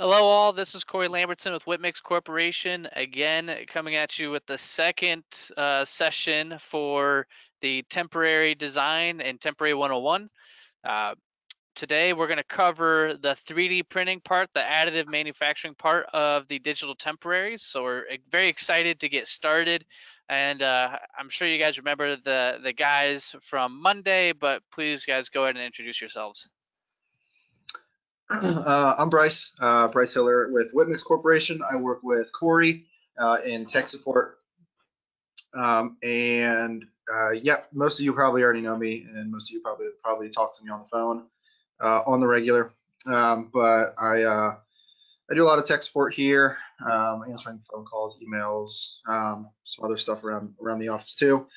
Hello all, this is Cory Lambertson with Whip Mix Corporation, again coming at you with the second session for the Temporary Design and Temporary 101. Today we're going to cover the 3D printing part, the additive manufacturing part of the digital temporaries. So we're very excited to get started, and I'm sure you guys remember the guys from Monday, but please guys go ahead and introduce yourselves. I'm Bryce, Bryce Hiller with Whip Mix Corporation. I work with Cory in tech support. Most of you probably already know me, and most of you probably talk to me on the phone on the regular. But I do a lot of tech support here, answering phone calls, emails, some other stuff around the office too.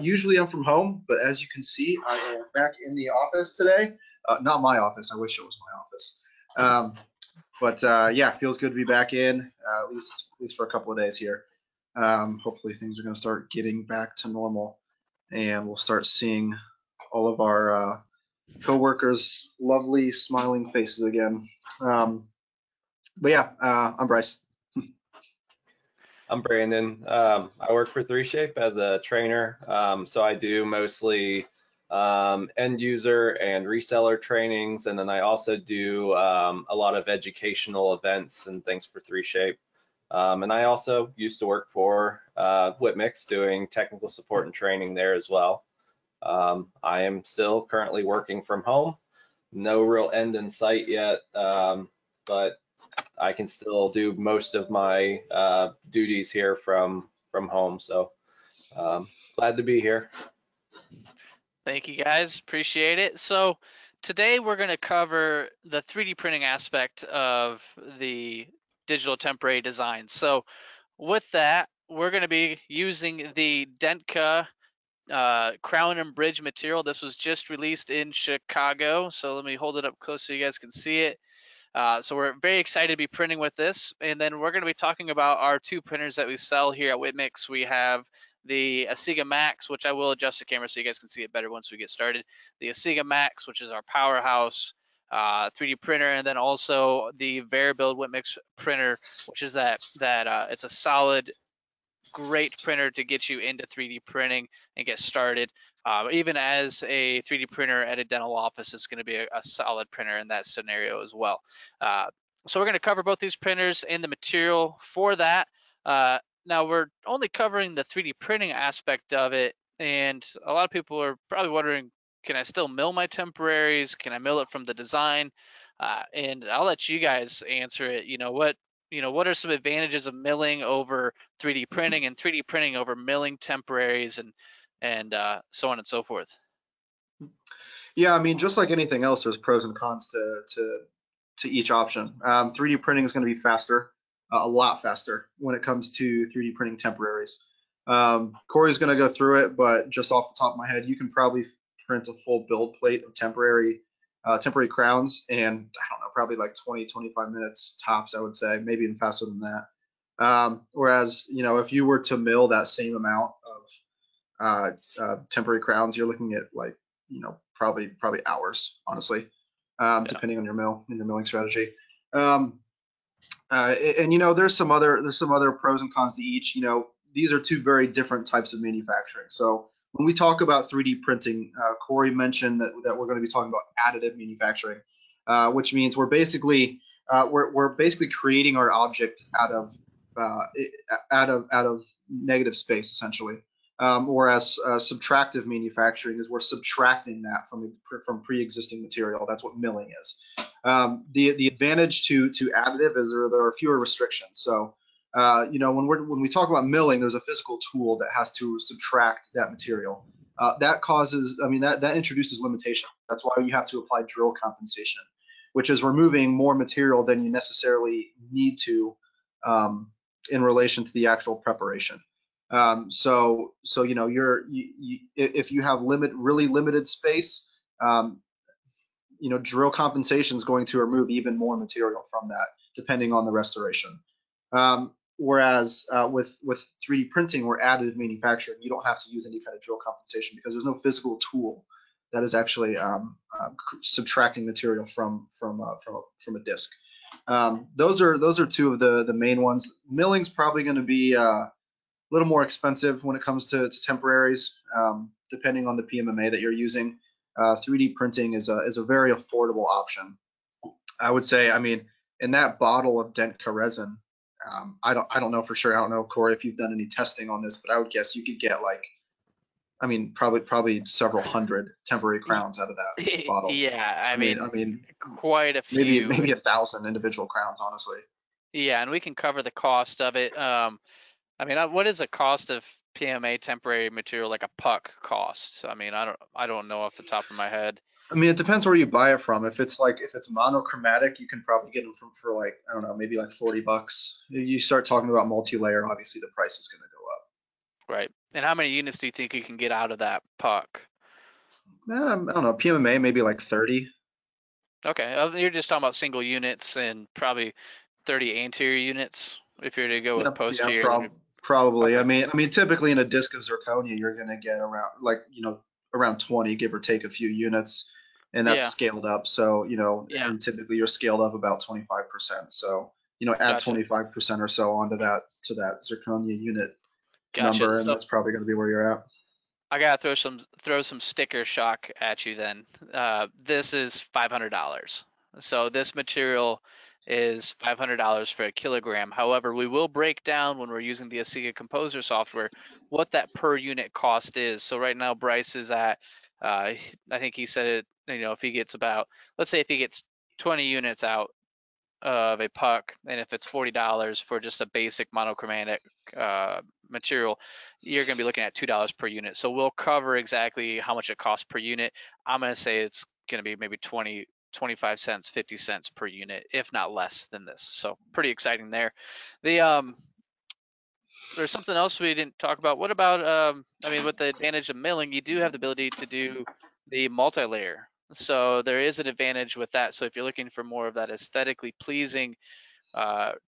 Usually I'm from home, but as you can see, I am back in the office today. Not my office. I wish it was my office. Yeah, feels good to be back in, at least for a couple of days here. Hopefully things are going to start getting back to normal, and we'll start seeing all of our coworkers' lovely smiling faces again. I'm Bryce. I'm Brandon. I work for 3Shape as a trainer, so I do mostly end user and reseller trainings, and then I also do a lot of educational events and things for 3Shape. And I also used to work for Whip Mix doing technical support and training there as well. I am still currently working from home. No real end in sight yet, but I can still do most of my duties here from home. So glad to be here. Thank you guys, appreciate it. So today we're going to cover the 3D printing aspect of the digital temporary design. So with that, we're going to be using the Dentca crown and bridge material. This was just released in Chicago. So let me hold it up close so you guys can see it. So we're very excited to be printing with this. And then we're going to be talking about our two printers that we sell here at Whip Mix. We have the Asiga Max, which I will adjust the camera so you guys can see it better once we get started. The Asiga Max, which is our powerhouse 3D printer, and then also the VeriBuild Whip Mix printer, which is that it's a solid, great printer to get you into 3D printing and get started. Even as a 3D printer at a dental office, it's going to be a solid printer in that scenario as well. So we're going to cover both these printers and the material for that. Now we're only covering the 3D printing aspect of it, and a lot of people are probably wondering, can I still mill my temporaries? Can I mill it from the design? And I'll let you guys answer it. What are some advantages of milling over 3D printing, and 3D printing over milling temporaries, and so on and so forth? Yeah, I mean, just like anything else, there's pros and cons to each option. 3D printing is going to be faster. A lot faster when it comes to 3D printing temporaries. Cory's going to go through it, but just off the top of my head, you can probably print a full build plate of temporary crowns in, I don't know, probably like 20, 25 minutes tops, I would say, maybe even faster than that. Whereas, if you were to mill that same amount of temporary crowns, you're looking at like, probably hours, honestly, depending on your mill and your milling strategy. There's some other pros and cons to each. These are two very different types of manufacturing. So when we talk about 3D printing, Cory mentioned that we're going to be talking about additive manufacturing, which means we're basically creating our object out of negative space, essentially. Whereas subtractive manufacturing is we're subtracting that from pre-existing material. That's what milling is. The advantage to additive is there are fewer restrictions. So, when we talk about milling, there's a physical tool that has to subtract that material. That introduces limitation. That's why you have to apply drill compensation, which is removing more material than you necessarily need to in relation to the actual preparation. If you have really limited space, drill compensation is going to remove even more material from that, depending on the restoration. Whereas with 3D printing or additive manufacturing, you don't have to use any kind of drill compensation because there's no physical tool that is actually subtracting material from a disc. Those are two of the main ones. Milling's probably going to be a little more expensive when it comes to temporaries, depending on the PMMA that you're using. 3D printing is a very affordable option. I would say, I mean, in that bottle of Dentca resin, I don't know for sure. I don't know, Cory, if you've done any testing on this, but I would guess you could get probably several hundred temporary crowns out of that bottle. Yeah, I mean quite a few. Maybe 1,000 individual crowns, honestly. Yeah, and we can cover the cost of it. What is the cost of PMA temporary material, like a puck cost? I don't know off the top of my head. I mean, it depends where you buy it from. If it's monochromatic, you can probably get them for maybe 40 bucks. You start talking about multi-layer, obviously the price is going to go up. Right. And how many units do you think you can get out of that puck? I don't know. PMMA, maybe 30. Okay. You're just talking about single units and probably 30 anterior units if you're to go with posterior. Yeah, probably. Okay. I mean, typically in a disc of zirconia, you're going to get around 20, give or take a few units, and that's scaled up. So, and typically you're scaled up about 25%. So, add 25% or so onto that zirconia unit number, and so that's probably going to be where you're at. I got to throw some sticker shock at you then. This is $500. So this material is $500 for a kilogram. However, we will break down when we're using the Asiga Composer software what that per unit cost is. So right now Bryce is at, I think he said it, if he gets about, let's say if he gets 20 units out of a puck, and if it's $40 for just a basic monochromatic material, you're going to be looking at $2 per unit. So we'll cover exactly how much it costs per unit. I'm going to say it's going to be maybe 20, 25 cents, 50 cents per unit, if not less than this. So pretty exciting there. There's something else we didn't talk about. What about, with the advantage of milling, you do have the ability to do the multi-layer. So there is an advantage with that. So if you're looking for more of that aesthetically pleasing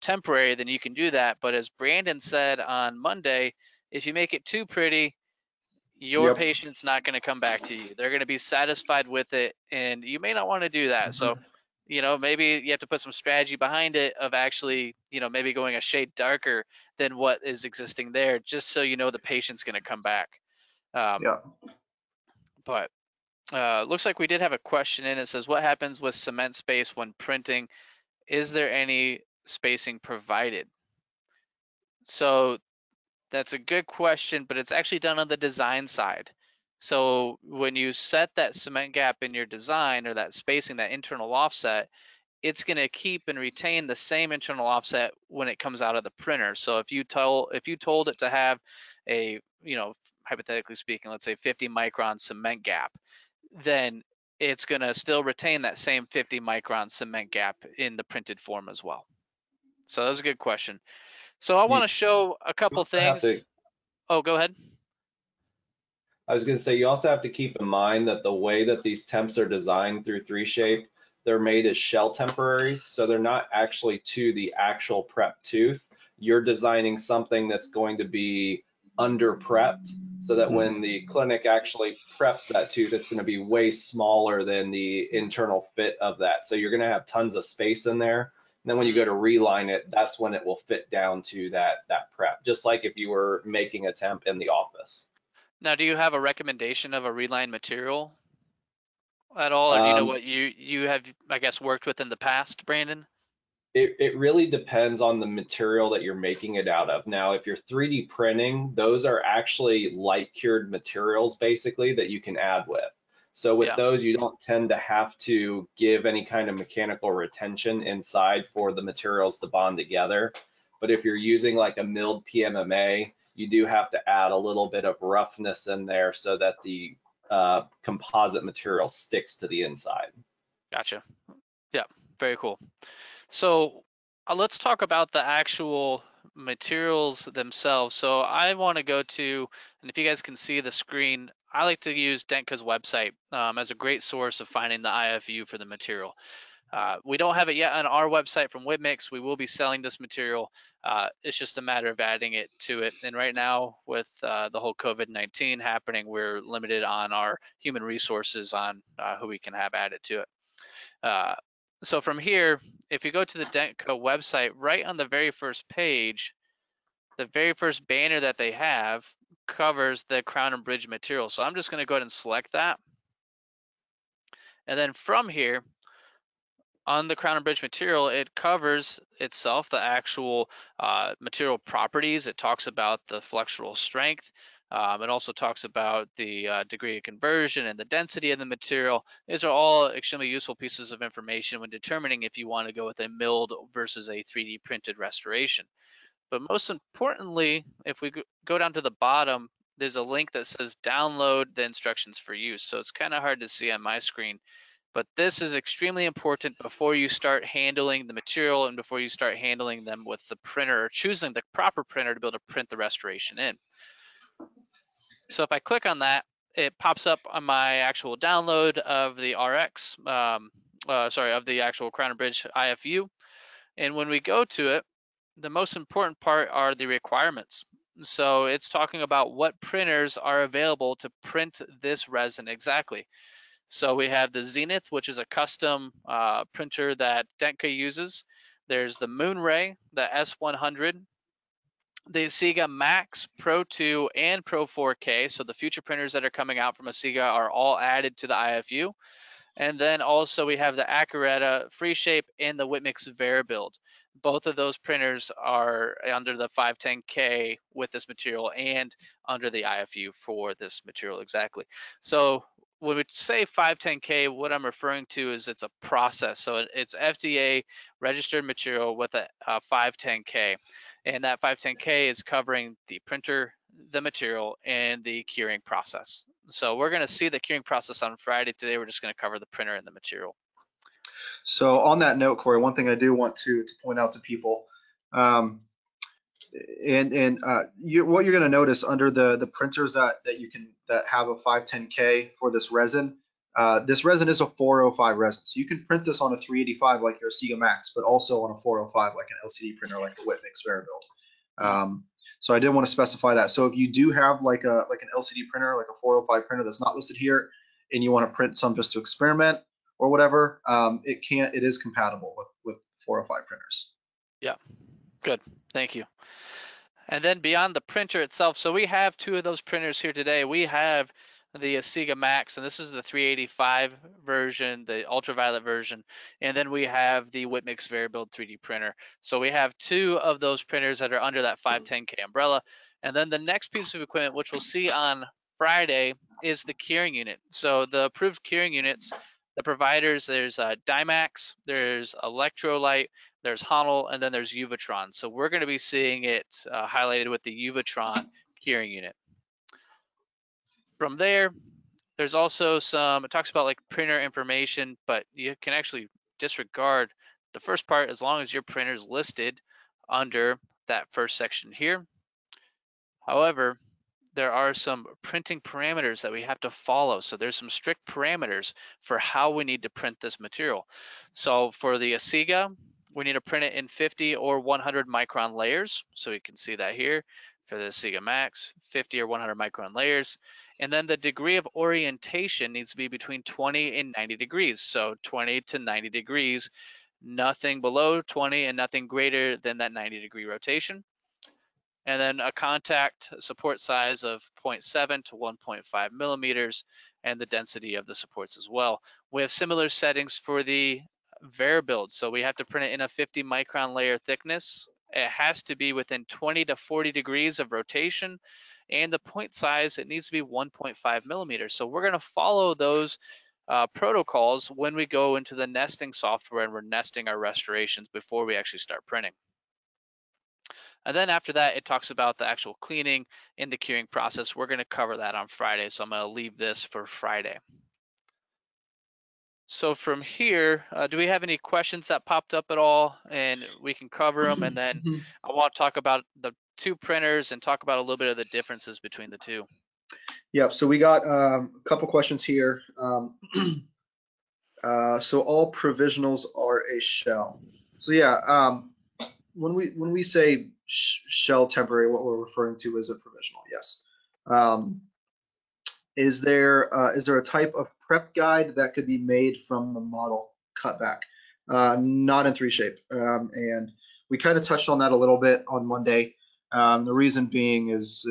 temporary, then you can do that. But as Brandon said on Monday, if you make it too pretty, your patient's not going to come back to you. They're going to be satisfied with it, and you may not want to do that. So, maybe you have to put some strategy behind it of actually, maybe going a shade darker than what is existing there, just so the patient's going to come back. But looks like we did have a question in. It says, what happens with cement space when printing? Is there any spacing provided? So that's a good question, but it's actually done on the design side. So when you set that cement gap in your design, or that spacing, that internal offset, it's going to keep and retain the same internal offset when it comes out of the printer. So if you told it to have a, hypothetically speaking, let's say 50 micron cement gap, then it's going to still retain that same 50 micron cement gap in the printed form as well. So that was a good question. So I want to show a couple things. Oh, go ahead. I was going to say, you also have to keep in mind that the way that these temps are designed through 3Shape, they're made as shell temporaries. So they're not actually to the actual prep tooth. You're designing something that's going to be under prepped, so that when the clinic actually preps that tooth, it's going to be way smaller than the internal fit of that. So you're going to have tons of space in there. And then when you go to reline it, that's when it will fit down to that prep, just like if you were making a temp in the office. Now, do you have a recommendation of a reline material at all? Or do you know what you have, I guess, worked with in the past, Brandon? It really depends on the material that you're making it out of. Now, if you're 3D printing, those are actually light cured materials, basically, that you can add with. So with those, you don't tend to have to give any kind of mechanical retention inside for the materials to bond together. But if you're using a milled PMMA, you do have to add a little bit of roughness in there so that the composite material sticks to the inside. Gotcha. Yeah, very cool. So let's talk about the actual materials themselves. So I want to go to, and if you guys can see the screen, I like to use Dentca's website as a great source of finding the IFU for the material. We don't have it yet on our website from Whip Mix. We will be selling this material. It's just a matter of adding it to it. And right now with the whole COVID-19 happening, we're limited on our human resources on who we can have added to it. So from here, if you go to the Dentca website, right on the very first page, the very first banner that they have covers the crown and bridge material. So I'm just going to go ahead and select that. And then from here, on the crown and bridge material, it covers itself, the actual material properties. It talks about the flexural strength. It also talks about the degree of conversion and the density of the material. These are all extremely useful pieces of information when determining if you want to go with a milled versus a 3D printed restoration. But most importantly, if we go down to the bottom, there's a link that says download the instructions for use. So it's kind of hard to see on my screen, but this is extremely important before you start handling the material and before you start handling them with the printer or choosing the proper printer to be able to print the restoration in. So if I click on that, it pops up on my actual download of the actual crown and bridge IFU. And when we go to it, the most important part are the requirements. So it's talking about what printers are available to print this resin exactly. So we have the Zenith, which is a custom printer that Dentca uses. There's the Moonray, the S100, the Asiga Max Pro 2 and Pro 4K. So the future printers that are coming out from Asiga are all added to the IFU. And then also we have the Acureta FreeShape and the Whip Mix VeriBuild. Both of those printers are under the 510K with this material and under the IFU for this material exactly. So when we say 510K, what I'm referring to is it's a process. So it's FDA registered material with a 510K. And that 510K is covering the printer, the material, and the curing process. So we're going to see the curing process on Friday. Today, we're just going to cover the printer and the material. So on that note, Cory, one thing I do want to point out to people, what you're going to notice under the printers that have a 510K for this resin is a 405 resin. So you can print this on a 385 like your Asiga Max, but also on a 405 like an LCD printer like the Whip Mix VeriBuild. So I did want to specify that. So if you do have like an LCD printer, like a 405 printer that's not listed here, and you want to print some just to experiment or whatever, it is compatible with 405 printers. Yeah, good, thank you. And then beyond the printer itself, so we have two of those printers here today. We have the Asiga Max, and this is the 385 version, the ultraviolet version, and then we have the Whip Mix VeriBuild 3D printer. So we have two of those printers that are under that 510K umbrella. And then the next piece of equipment, which we'll see on Friday, is the curing unit. So the approved curing units, the providers, there's DIMAX, there's Electrolyte, there's Honle, and then there's Uvitron. So we're going to be seeing it highlighted with the Uvitron curing unit. From there, there's also it talks about like printer information, but you can actually disregard the first part as long as your printer's listed under that first section here. However, there are some printing parameters that we have to follow. So there's some strict parameters for how we need to print this material. So for the Asiga, we need to print it in 50 or 100 micron layers. So you can see that here. For the Asiga Max, 50 or 100 micron layers. And then the degree of orientation needs to be between 20 and 90 degrees. So 20 to 90 degrees, nothing below 20 and nothing greater than that 90 degree rotation. And then a contact support size of 0.7 to 1.5 millimeters and the density of the supports as well. We have similar settings for the VeriBuild. So we have to print it in a 50 micron layer thickness. It has to be within 20 to 40 degrees of rotation, and the point size, it needs to be 1.5 millimeters. So we're going to follow those protocols when we go into the nesting software and we're nesting our restorations before we actually start printing. And then after that, it talks about the actual cleaning and the curing process. We're going to cover that on Friday, so I'm going to leave this for Friday. So from here, do we have any questions that popped up at all? And we can cover them. And then I want to talk about the two printers and talk about a little bit of the differences between the two. Yeah, so we got a couple questions here. So all provisionals are a shell. So yeah, when we say shell temporary, what we're referring to is a provisional, yes. Is there a type of prep guide that could be made from the model cutback? not in 3Shape. And we kind of touched on that a little bit on Monday. The reason being is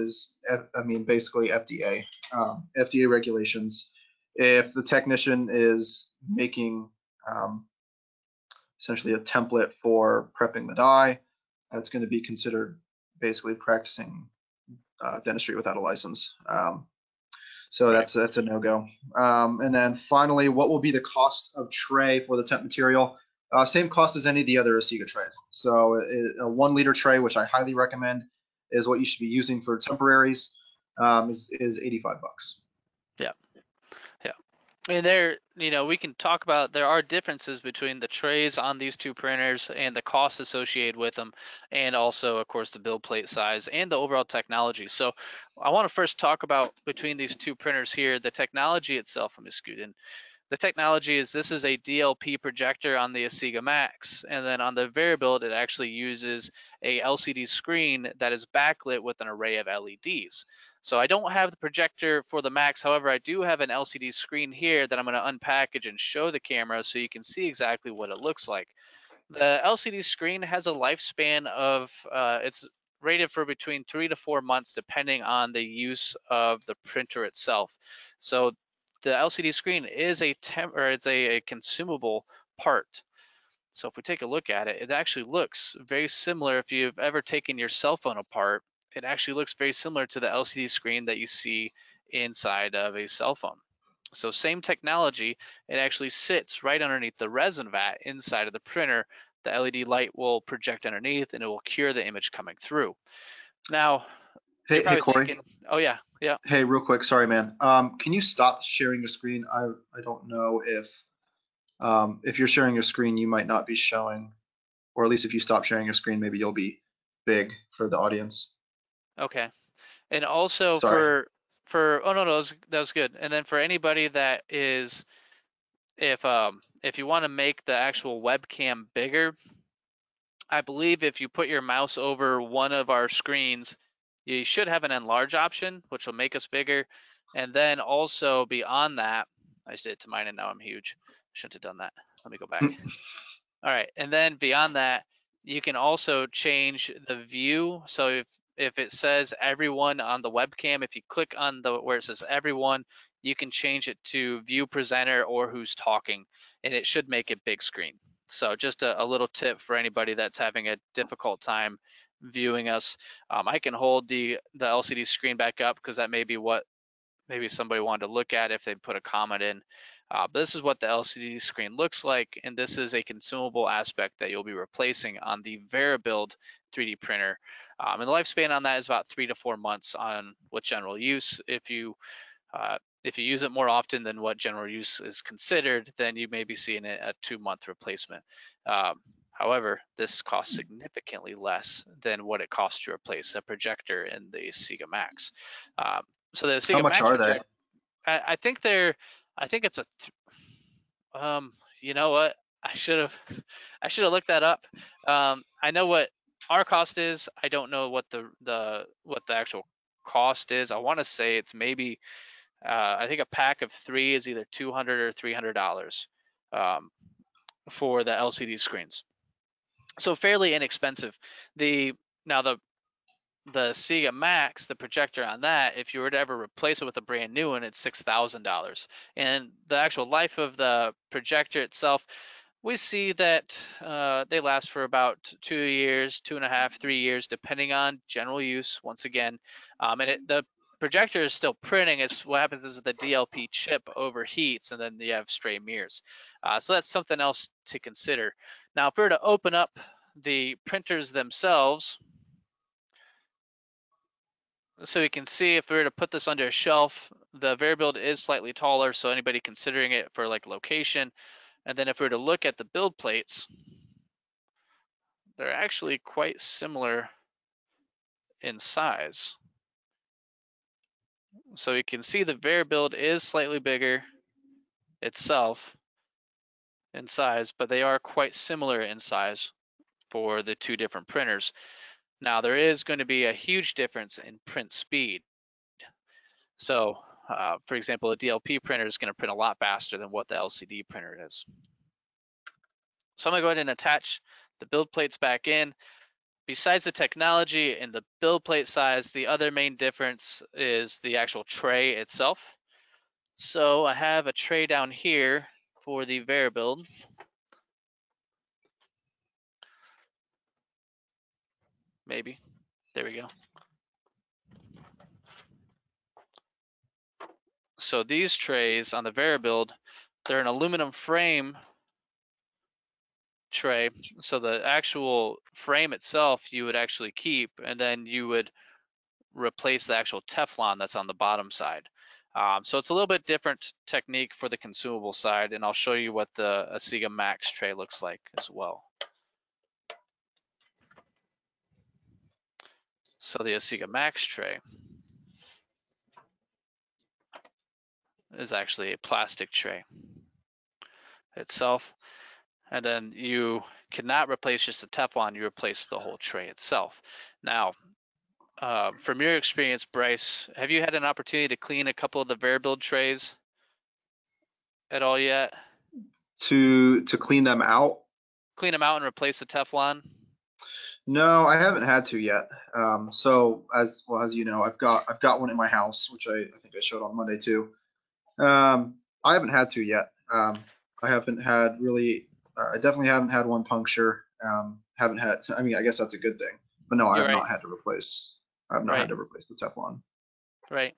basically FDA, FDA regulations. If the technician is making essentially a template for prepping the die, that's going to be considered basically practicing dentistry without a license. So that's a no-go. And then finally, what will be the cost of tray for the temp material? Same cost as any of the other Asiga trays. So a 1 liter tray, which I highly recommend, is what you should be using for temporaries, is $85. Yeah. Yeah. And there, you know, we can talk about, there are differences between the trays on these two printers and the costs associated with them, and also, of course, the build plate size and the overall technology. So I want to first talk about, between these two printers here, the technology itself. Let me scoot in. The technology is, this is a DLP projector on the Asiga Max, and then on the VeriBuild, it actually uses a LCD screen that is backlit with an array of LEDs. So I don't have the projector for the Max, however, I do have an LCD screen here that I'm going to unpackage and show the camera so you can see exactly what it looks like. The LCD screen has a lifespan of, it's rated for between 3 to 4 months depending on the use of the printer itself. So the LCD screen is a consumable part. So if we take a look at it, it actually looks very similar. If you've ever taken your cell phone apart, it actually looks very similar to the LCD screen that you see inside of a cell phone. So same technology, it actually sits right underneath the resin vat inside of the printer. The LED light will project underneath and it will cure the image coming through. Now, Hey, Cory. Thinking, oh, yeah, yeah. Hey, real quick. Sorry, man. Can you stop sharing your screen? I don't know if you're sharing your screen, you might not be showing, or at least if you stop sharing your screen, maybe you'll be big for the audience. Okay. And also for oh, no, that was good. And then for anybody that is, if you want to make the actual webcam bigger, I believe if you put your mouse over one of our screens, you should have an enlarge option, which will make us bigger. And then also beyond that, I just did it to mine and now I'm huge. Shouldn't have done that. Let me go back. All right. And then beyond that, you can also change the view. So if it says everyone on the webcam, if you click on where it says everyone, you can change it to view presenter or who's talking, and it should make it big screen. So just a little tip for anybody that's having a difficult time viewing us. I can hold the LCD screen back up because that may be what maybe somebody wanted to look at if they put a comment in. But this is what the LCD screen looks like, and this is a consumable aspect that you'll be replacing on the VeriBuild 3D printer. And the lifespan on that is about 3 to 4 months on what general use. If you use it more often than what general use is considered, then you may be seeing a 2 month replacement. However, this costs significantly less than what it costs to replace a projector in the Asiga Max. So the Asiga Max, how much are they? I think it's a. You know what? I should have looked that up. I know what our cost is. I don't know what the actual cost is. I want to say it's maybe. I think a pack of 3 is either $200 or $300 for the LCD screens. So fairly inexpensive. Now the Asiga Max, the projector on that, if you were to ever replace it with a brand new one, it's $6,000. And the actual life of the projector itself, we see that they last for about 2 years, 2.5, 3 years, depending on general use. Once again, the projector is still printing. It's what happens is the DLP chip overheats, and then you have stray mirrors. So that's something else to consider. Now, if we were to open up the printers themselves, so we can see if we were to put this under a shelf, the VeriBuild is slightly taller, so anybody considering it for like location. And then if we were to look at the build plates, they're actually quite similar in size. So you can see the VeriBuild is slightly bigger itself in size, but they are quite similar in size for the two different printers. Now, there is going to be a huge difference in print speed. So, for example, a DLP printer is going to print a lot faster than what the LCD printer is. So I'm gonna go ahead and attach the build plates back in. Besides the technology and the build plate size, the other main difference is the actual tray itself. So I have a tray down here for the VeriBuild. Maybe, there we go. So these trays on the VeriBuild, they're an aluminum frame tray. So the actual frame itself you would actually keep, and then you would replace the actual Teflon that's on the bottom side. So it's a little bit different technique for the consumable side, and I'll show you what the Asiga Max tray looks like as well. So the Asiga Max tray is actually a plastic tray itself. And then you cannot replace just the Teflon, you replace the whole tray itself. Now, from your experience, Bryce, have you had an opportunity to clean a couple of the VeriBuild trays at all yet? To clean them out? Clean them out and replace the Teflon? No, I haven't had to yet. So as well as you know, I've got one in my house, which I think I showed on Monday too. I haven't had to yet. I haven't had really. I definitely haven't had one puncture. Haven't had. I mean, I guess that's a good thing. But no, I have not had to replace. I have not had to replace the Teflon. Right.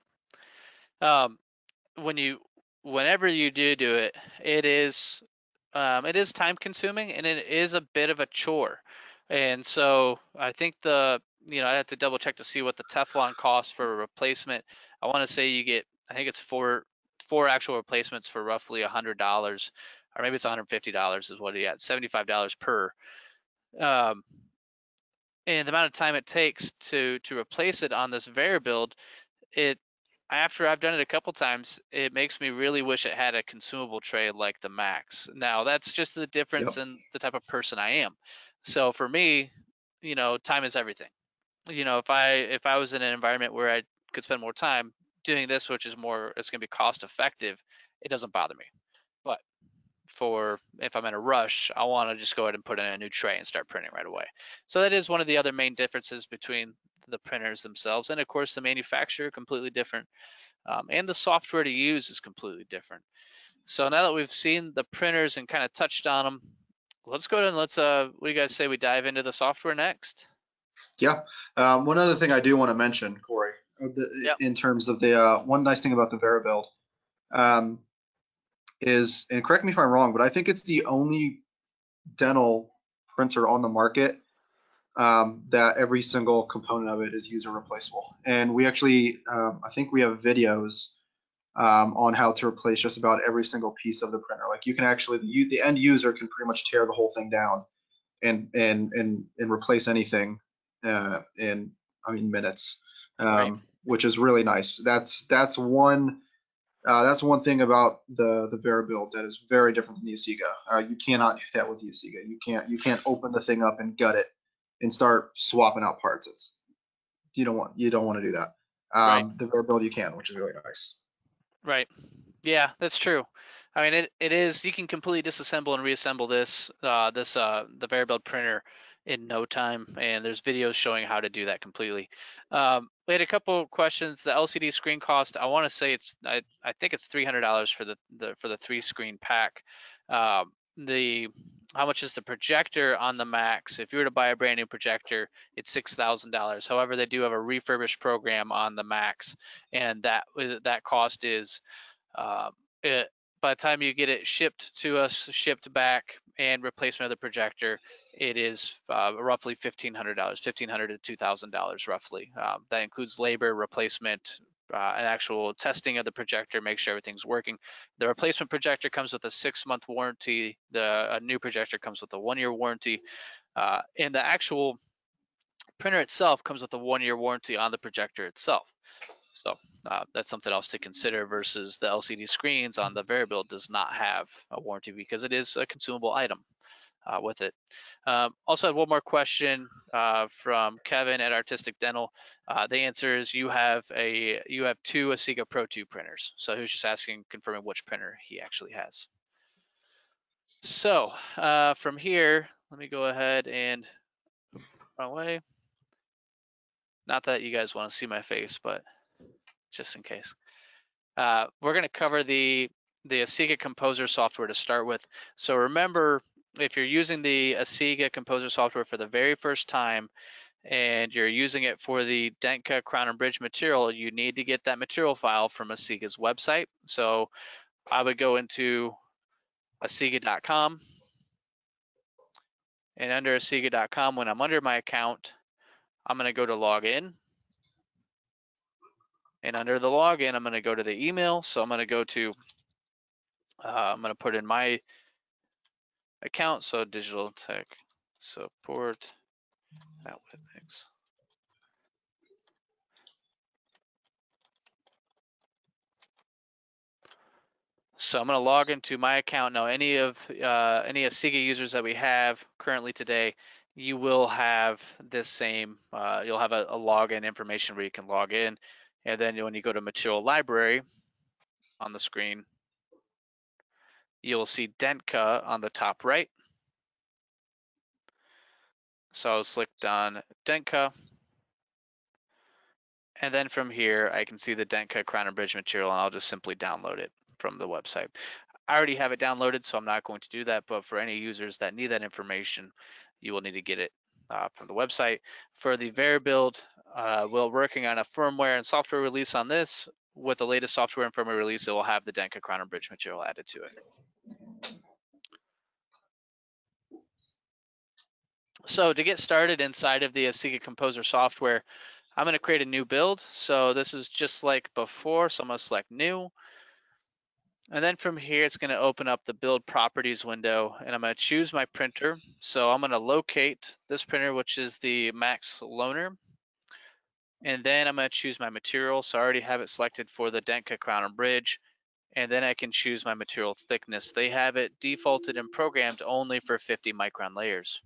Whenever you do it, it is time consuming, and it is a bit of a chore. And so I think I have to double check to see what the Teflon costs for a replacement. I want to say you get, I think it's four actual replacements for roughly $100, or maybe it's $150 is what he got, $75 per. And the amount of time it takes to replace it on this VeriBuild, after I've done it a couple times, it makes me really wish it had a consumable tray like the Max. Now that's just the difference in the type of person I am. So for me, time is everything. If I was in an environment where I could spend more time doing this, which is more, it's going to be cost effective, it doesn't bother me. But if I'm in a rush, I want to just go ahead and put in a new tray and start printing right away. So that is one of the other main differences between the printers themselves. And of course, the manufacturer, completely different. And the software to use is completely different. So now that we've seen the printers and kind of touched on them, let's go ahead and what do you guys say we dive into the software next? Yeah, one other thing I do want to mention, Cory, in terms of the, one nice thing about the VeriBuild is, and correct me if I'm wrong, but I think it's the only dental printer on the market that every single component of it is user replaceable. And we actually, I think we have videos on how to replace just about every single piece of the printer. Like you can actually, the end user can pretty much tear the whole thing down and replace anything in minutes, which is really nice. That's one thing about the VeriBuild that is very different than the Asiga. You cannot do that with the Asiga. You can't open the thing up and gut it and start swapping out parts. You don't want to do that. The VeriBuild you can, which is really nice. Right. Yeah, that's true. I mean, it is, you can completely disassemble and reassemble the VeriBuild printer in no time. And there's videos showing how to do that completely. We had a couple of questions. The LCD screen cost, I want to say I think it's $300 for the three screen pack. How much is the projector on the Max? If you were to buy a brand new projector, it's $6,000. However, they do have a refurbished program on the Max, and that cost is, by the time you get it shipped to us, shipped back, and replacement of the projector, it is roughly $1,500, $1,500 to $2,000 roughly. That includes labor, replacement, an actual testing of the projector, make sure everything's working. The replacement projector comes with a 6-month warranty. A new projector comes with a 1-year warranty. And the actual printer itself comes with a 1-year warranty on the projector itself. So that's something else to consider versus the LCD screens on the VeriBuild does not have a warranty because it is a consumable item with it. Also had one more question from Kevin at Artistic Dental. The answer is you have two Asiga Pro 2 printers. So he was just asking, confirming which printer he actually has. So from here, let me go ahead and run away. Not that you guys want to see my face, but just in case. We're going to cover the Asiga Composer software to start with. So remember, if you're using the Asiga Composer software for the very first time and you're using it for the Dentca crown and bridge material, you need to get that material file from Asiga's website. So I would go into asiga.com, and under asiga.com, when I'm under my account, I'm going to go to login, and under the login, I'm going to go to the email. So I'm going to go to, I'm going to put in my account. So digital tech support at Whip Mix. So I'm going to log into my account. Now, any Asiga users that we have currently today, you will have this same, you'll have a login information where you can log in. And then when you go to material library on the screen, you'll see Dentca on the top right. So I'll click on Dentca. And then from here, I can see the Dentca crown and bridge material, and I'll just simply download it from the website. I already have it downloaded, so I'm not going to do that, but for any users that need that information, you will need to get it from the website. For the VeriBuild, we're working on a firmware and software release on this. With the latest software and firmware release, it will have the Dentca crown and bridge material added to it. So to get started inside of the Asiga Composer software, I'm going to create a new build. So this is just like before, so I'm going to select new. And then from here, it's going to open up the build properties window, and I'm going to choose my printer. So I'm going to locate this printer, which is the Max Loaner. And then I'm going to choose my material. So I already have it selected for the Dentca crown and bridge. And then I can choose my material thickness. They have it defaulted and programmed only for 50 micron layers.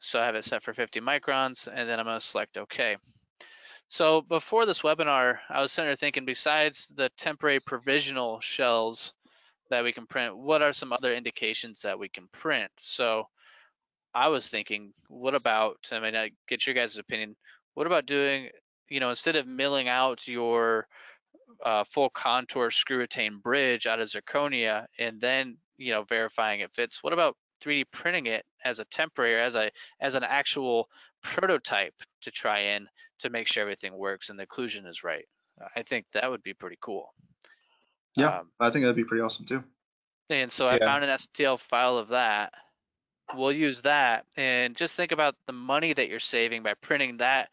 So I have it set for 50 microns, and then I'm going to select OK. So before this webinar, I was sitting there thinking, besides the temporary provisional shells that we can print, what are some other indications that we can print? So I was thinking, what about, I mean, I get your guys' opinion, what about doing, you know, instead of milling out your full contour screw retain bridge out of zirconia and then, you know, verifying it fits, what about 3D printing it as a temporary, as an actual prototype to try in to make sure everything works and the occlusion is right? I think that would be pretty cool. Yeah, I think that'd be pretty awesome too. And so yeah. I found an STL file of that. We'll use that, and just think about the money that you're saving by printing that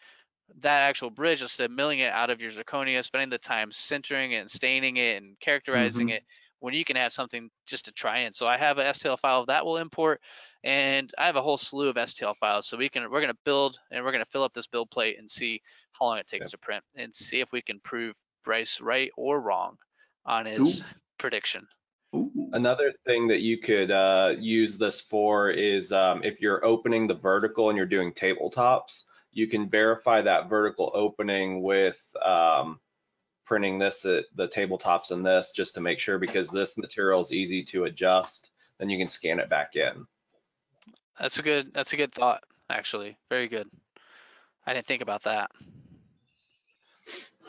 actual bridge instead of milling it out of your zirconia, spending the time sintering it and staining it and characterizing it, when you can have something just to try in. So I have an STL file that we'll import, and I have a whole slew of STL files. So we're going to build, and we're going to fill up this build plate and see how long it takes to print, and see if we can prove Bryce right or wrong on his prediction. Another thing that you could use this for is if you're opening the vertical and you're doing tabletops, you can verify that vertical opening with printing this at the tabletops and this, just to make sure, because this material is easy to adjust, then you can scan it back in. That's a good thought, actually. Very good. I didn't think about that.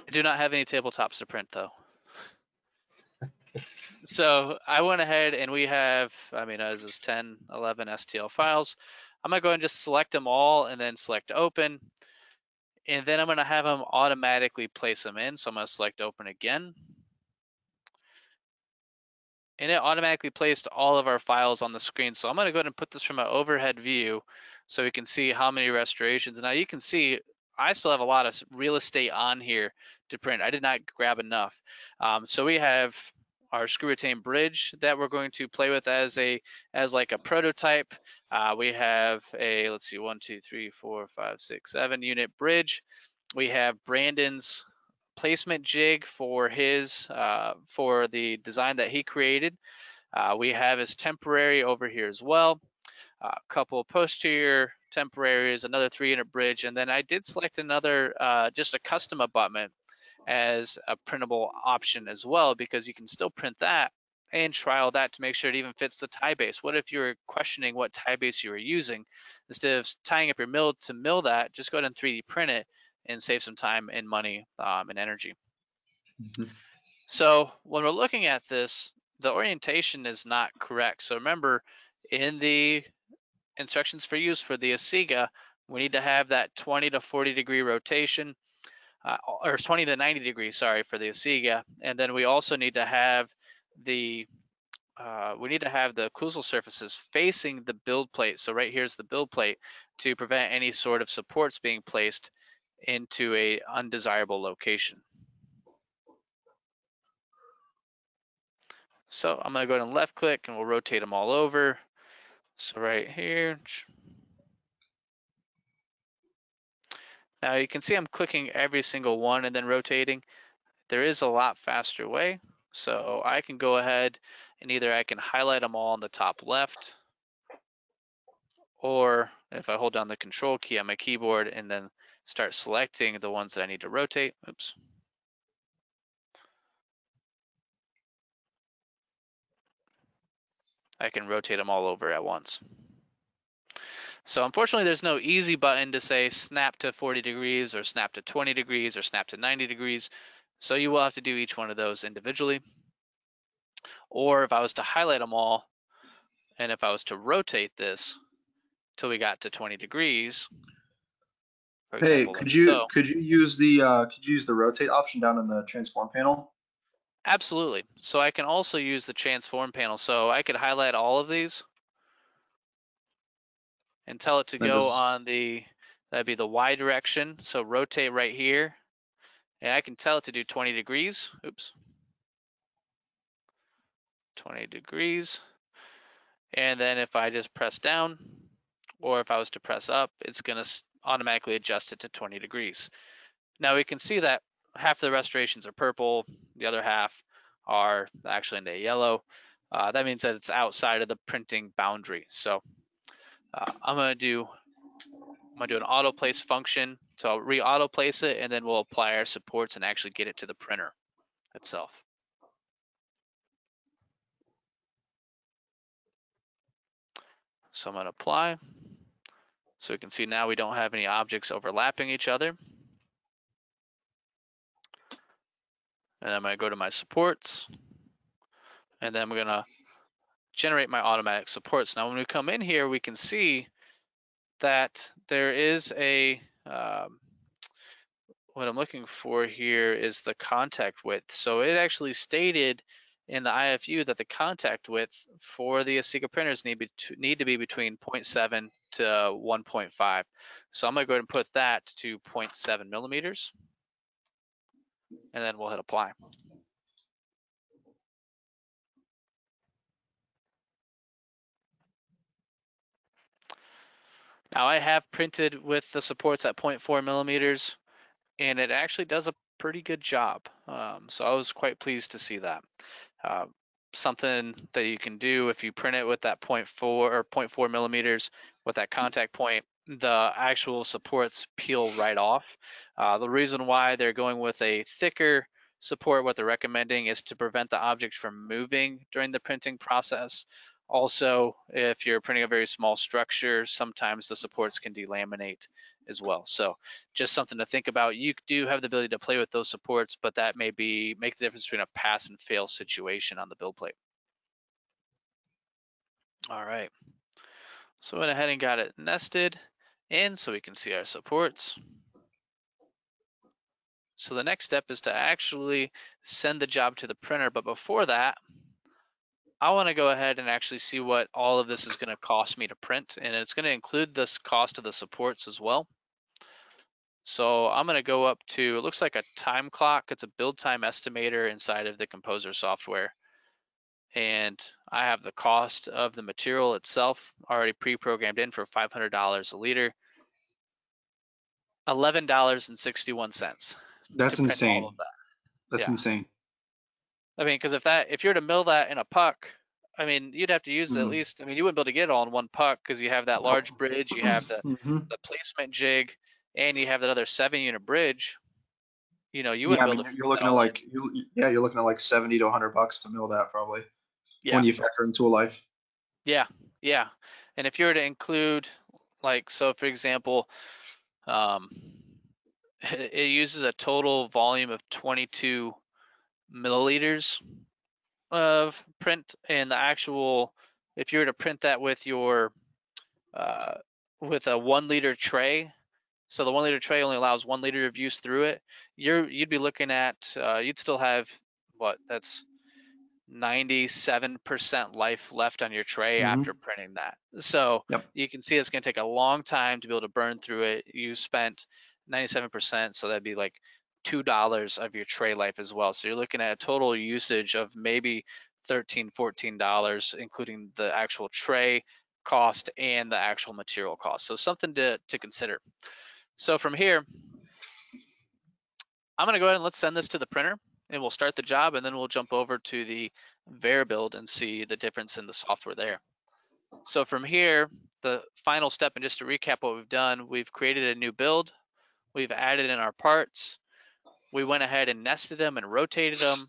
I do not have any tabletops to print though. So I went ahead and we have, I mean, this is 10, 11 STL files. I'm gonna go ahead and just select them all and then select open. And then I'm going to have them automatically place them in. So I'm going to select open again. And it automatically placed all of our files on the screen. So I'm going to go ahead and put this from an overhead view so we can see how many restorations. Now you can see I still have a lot of real estate on here to print. I did not grab enough. So we have our screw retain bridge that we're going to play with as like a prototype. We have a, let's see, 1, 2, 3, 4, 5, 6, 7 unit bridge. We have Brandon's placement jig for his, for the design that he created. We have his temporary over here as well. A couple posterior temporaries, another 3 unit bridge. And then I did select another, just a custom abutment as a printable option as well, because you can still print that and trial that to make sure it even fits the tie base. What if you're questioning what tie base you were using? Instead of tying up your mill to mill that, just go ahead and 3D print it and save some time and money and energy. Mm-hmm. So when we're looking at this, the orientation is not correct. So remember, in the instructions for use for the Asiga, we need to have that 20 to 40 degree rotation, or 20 to 90 degrees, sorry, for the Asiga. And then we also need to have the occlusal surfaces facing the build plate. So right here's the build plate, to prevent any sort of supports being placed into a undesirable location. So I'm gonna go ahead and left click and we'll rotate them all over. So right here. Now you can see I'm clicking every single one and then rotating. There is a lot faster way. So I can go ahead and either I can highlight them all on the top left, or if I hold down the control key on my keyboard and then start selecting the ones that I need to rotate. Oops. I can rotate them all over at once. So unfortunately, there's no easy button to say snap to 40 degrees or snap to 20 degrees or snap to 90 degrees. So you will have to do each one of those individually. Or if I was to highlight them all, and if I was to rotate this till we got to 20 degrees. For example, could you use the rotate option down in the transform panel? Absolutely. So I can also use the transform panel. So I could highlight all of these and tell it to go on the, that'd be the Y direction. So rotate right here. And I can tell it to do 20 degrees. Oops. 20 degrees. And then if I just press down, or if I was to press up, it's going to automatically adjust it to 20 degrees. Now we can see that half the restorations are purple. The other half are actually in the yellow. That means that it's outside of the printing boundary. So I'm gonna do an auto place function. So I'll re-auto place it, and then we'll apply our supports and actually get it to the printer itself. So I'm gonna apply. So you can see now we don't have any objects overlapping each other. And I'm gonna go to my supports, and then I'm gonna generate my automatic supports. Now when we come in here, we can see that there is a, what I'm looking for here is the contact width. So it actually stated in the IFU that the contact width for the Asiga printers need to be between 0.7 to 1.5. So I'm gonna go ahead and put that to 0.7 millimeters. And then we'll hit apply. Now I have printed with the supports at 0.4 millimeters, and it actually does a pretty good job. So I was quite pleased to see that. Something that you can do if you print it with that 0.4 millimeters with that contact point, the actual supports peel right off. The reason why they're going with a thicker support, what they're recommending, is to prevent the object from moving during the printing process. Also, if you're printing a very small structure, sometimes the supports can delaminate as well. So just something to think about. You do have the ability to play with those supports, but that may make the difference between a pass and fail situation on the build plate. All right, so I went ahead and got it nested in so we can see our supports. So the next step is to actually send the job to the printer. But before that, I want to go ahead and actually see what all of this is going to cost me to print. And it's going to include this cost of the supports as well. So I'm going to go up to, it looks like a time clock. It's a build time estimator inside of the Composer software. And I have the cost of the material itself already pre-programmed in for $500 a liter. $11.61. That's insane. That's insane. I mean, because if you were to mill that in a puck, I mean, you'd have to use at least, I mean, you wouldn't be able to get it all in one puck because you have that large bridge, you have the placement jig, and you have that other 7-unit bridge. You know, you would. Yeah, I mean, you're looking at like $70 to $100 to mill that probably. when you factor in tool life. Yeah, yeah. And if you were to include, like, so for example, it uses a total volume of 22 milliliters of print, and the actual, if you were to print that with your with a 1 liter tray, so the 1 liter tray only allows 1 liter of use through it, you'd be looking at you'd still have what, that's 97% life left on your tray after printing that. So you can see it's going to take a long time to be able to burn through it. You spent 97%, so that'd be like $2 of your tray life as well. So you're looking at a total usage of maybe $13, $14, including the actual tray cost and the actual material cost. So something to consider. So from here, I'm going to go ahead and let's send this to the printer, and we'll start the job, and then we'll jump over to the VeriBuild and see the difference in the software there. So from here, the final step, and just to recap what we've done, we've created a new build. We've added in our parts. We went ahead and nested them and rotated them.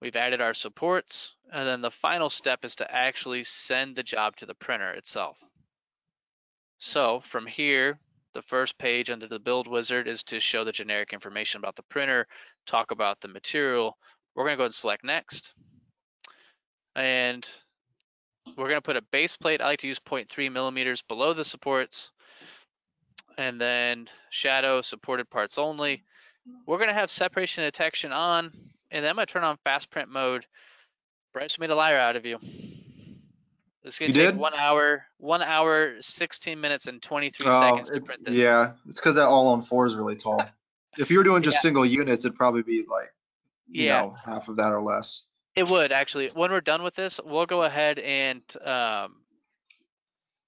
We've added our supports. And then the final step is to actually send the job to the printer itself. So from here, the first page under the build wizard is to show the generic information about the printer, talk about the material. We're going to go ahead and select next. And we're going to put a base plate. I like to use 0.3 millimeters below the supports. And then shadow, supported parts only. We're going to have separation detection on, and then I'm going to turn on fast print mode. Bryce made a liar out of you. It's going to take 1 hour, 16 minutes, and 23 seconds to print this. Yeah, it's because that all on four is really tall. If you were doing just single units, it'd probably be like, you know, half of that or less. It would, actually. When we're done with this, we'll go ahead and, or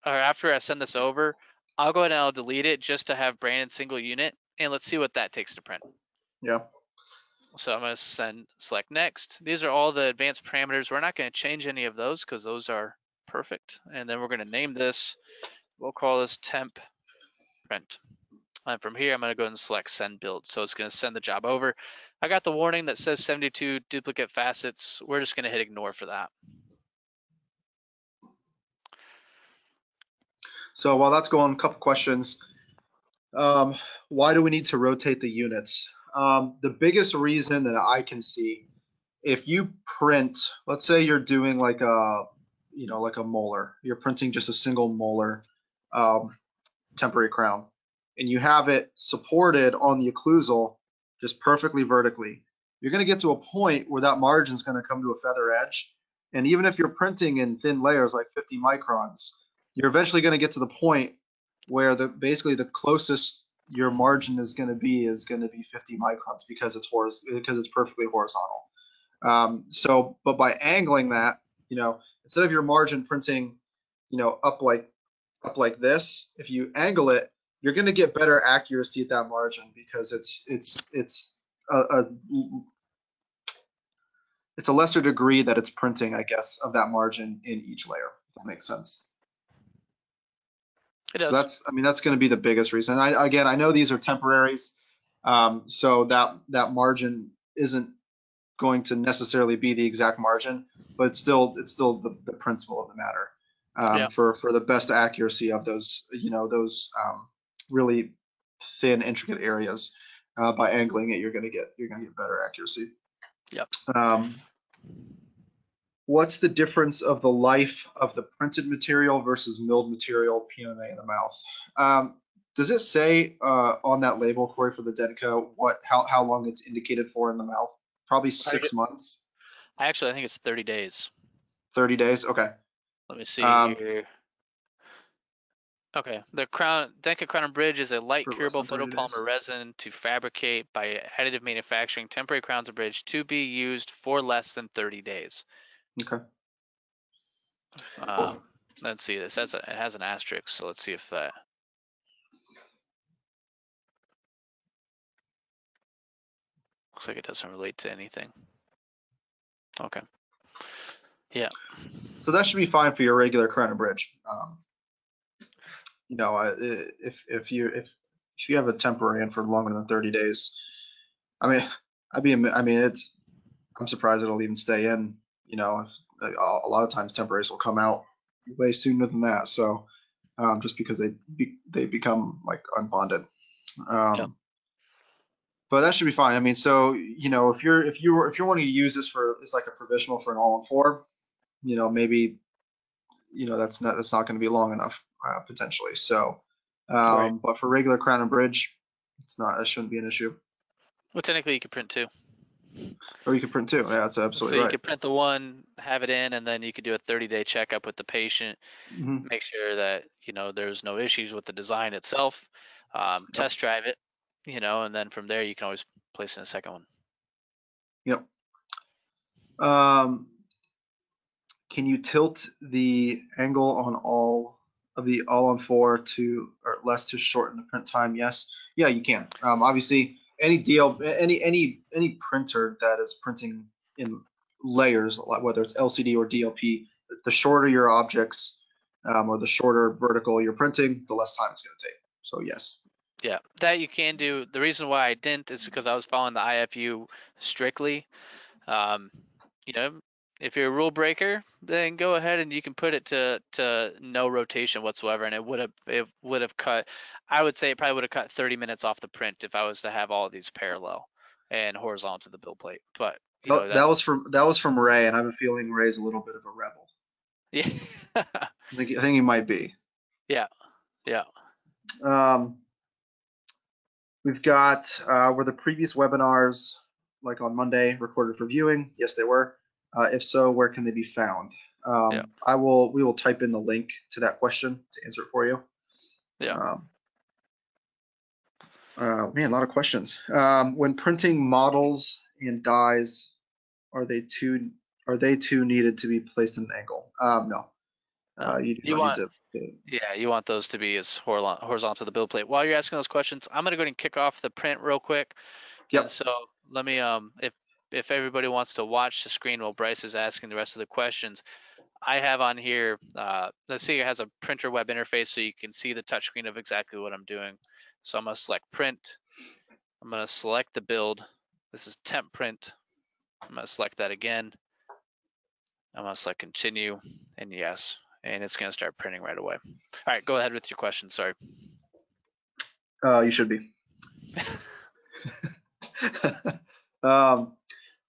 after I send this over, I'll go ahead and I'll delete it just to have Brandon single unit, and let's see what that takes to print. Yeah. So I'm going to select next. These are all the advanced parameters. We're not going to change any of those because those are perfect. And then we're going to name this. We'll call this temp print. And from here, I'm going to go ahead and select send build. So it's going to send the job over. I got the warning that says 72 duplicate facets. We're just going to hit ignore for that. So while that's going, a couple questions. Why do we need to rotate the units? The biggest reason that I can see, if you print, let's say you're doing like a, you know, like a molar, you're printing just a single molar temporary crown, and you have it supported on the occlusal just perfectly vertically, you're going to get to a point where that margin is going to come to a feather edge. And even if you're printing in thin layers like 50 microns, you're eventually going to get to the point where the basically the closest your margin is going to be 50 microns because it's perfectly horizontal. So, but by angling that, you know, instead of your margin printing, you know, up like this, if you angle it, you're going to get better accuracy at that margin because it's a lesser degree that it's printing, I guess, of that margin in each layer. If that makes sense. So that's, I mean, that's going to be the biggest reason. Again, I know these are temporaries, so that margin isn't going to necessarily be the exact margin, but it's still the principle of the matter for the best accuracy of those, you know, those really thin, intricate areas. By angling it, you're going to get better accuracy. Yeah. What's the difference of the life of the printed material versus milled material, PMMA in the mouth? Does it say on that label, Cory, for the Dentca, how long it's indicated for in the mouth? Probably 6 months. Actually, I think it's 30 days. 30 days? Okay. Let me see here. Okay. The Dentca Crown and Bridge is a light curable photopolymer resin to fabricate by additive manufacturing temporary crowns and bridge to be used for less than 30 days. Okay. Let's see. This has it has an asterisk, so let's see if that. Looks like it doesn't relate to anything. Okay. Yeah. So that should be fine for your regular crown and bridge. You know, if you have a temporary in for longer than 30 days, I mean, I'm surprised it'll even stay in. You know, a lot of times temporaries will come out way sooner than that. So just because they become like unbonded. Yeah. But that should be fine. I mean, so you know, if you're wanting to use this for, it's like a provisional for an all-in-4, you know, maybe, you know, that's not going to be long enough potentially. So, right. But for regular crown and bridge, it's not. It shouldn't be an issue. Well, technically, you could print two. Or you could print two. Yeah, that's absolutely right. So you could print the one, have it in, and then you could do a 30-day checkup with the patient, mm-hmm. make sure that you know there's no issues with the design itself. Yep. Test drive it. You know, and then from there you can always place in a second one. Yep. Can you tilt the angle on all of the all-in-4 to or less to shorten the print time? Yes. Yeah, you can. Obviously, any printer that is printing in layers, whether it's LCD or DLP, the shorter your objects or the shorter vertical you're printing, the less time it's going to take. So yes. Yeah, that you can do. The reason why I didn't is because I was following the IFU strictly. You know, if you're a rule breaker, then go ahead and you can put it to no rotation whatsoever, and it would have cut. I would say it probably would have cut 30 minutes off the print if I was to have all of these parallel and horizontal to the build plate. But you know, that was from Ray, and I have a feeling Ray's a little bit of a rebel. Yeah, I think he might be. Yeah, yeah. We've got, were the previous webinars, like on Monday, recorded for viewing? Yes, they were. If so, where can they be found? Yeah. We will type in the link to that question to answer it for you. Yeah. Man, a lot of questions. When printing models and dies, are they too needed to be placed in an angle? No. You want those to be as horizontal to the build plate. While you're asking those questions, I'm going to go ahead and kick off the print real quick. Yep. And so let me, if everybody wants to watch the screen while Bryce is asking the rest of the questions, I have on here, let's see, it has a printer web interface so you can see the touchscreen of exactly what I'm doing. So I'm going to select print. I'm going to select the build. This is temp print. I'm going to select that again. I'm going to select continue and yes. And it's going to start printing right away. All right, go ahead with your question. Sorry. You should be.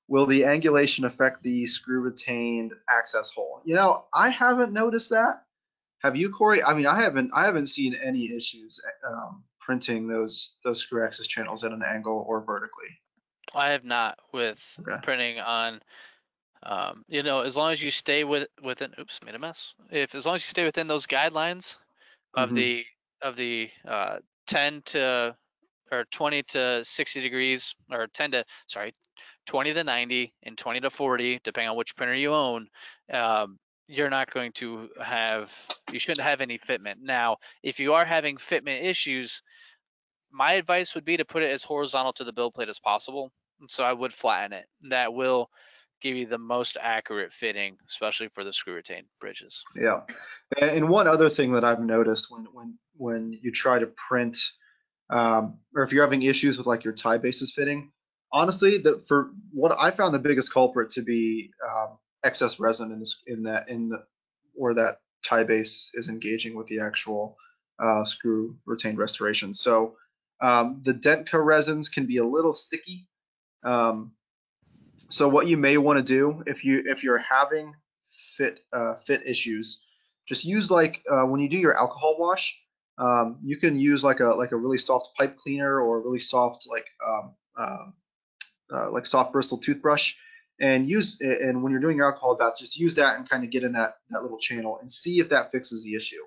Will the angulation affect the screw retained access hole? You know, I haven't noticed that. Have you, Cory? I mean, I haven't seen any issues printing those screw access channels at an angle or vertically. I have not with printing on. You know, as long as you stay within, oops, made a mess. As long as you stay within those guidelines of mm-hmm. the 10 to or 20 to 60 degrees or 20 to 90 and 20 to 40, depending on which printer you own, you're not going to have, you shouldn't have any fitment. Now, if you are having fitment issues, my advice would be to put it as horizontal to the build plate as possible. And so I would flatten it. That will give you the most accurate fitting, especially for the screw retained bridges. Yeah, and one other thing that I've noticed when you try to print, or if you're having issues with like your tie bases fitting, honestly, for what I found the biggest culprit to be excess resin where that tie base is engaging with the actual screw retained restoration. So the Dentca resins can be a little sticky. So what you may want to do if you're having fit issues, just use like when you do your alcohol wash, you can use like a really soft pipe cleaner or a really soft like soft bristle toothbrush, and use it. And when you're doing your alcohol bath, just use that and kind of get in that little channel and see if that fixes the issue.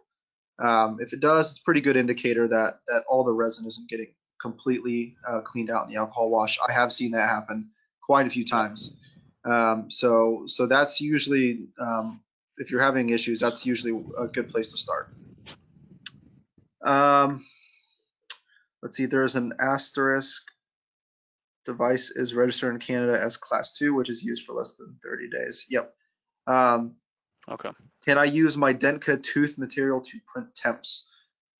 If it does, it's a pretty good indicator that all the resin isn't getting completely cleaned out in the alcohol wash. I have seen that happen quite a few times. So that's usually, if you're having issues, that's usually a good place to start. Let's see, there's an asterisk. Device is registered in Canada as class 2, which is used for less than 30 days. Yep. Okay. Can I use my Dentca tooth material to print temps?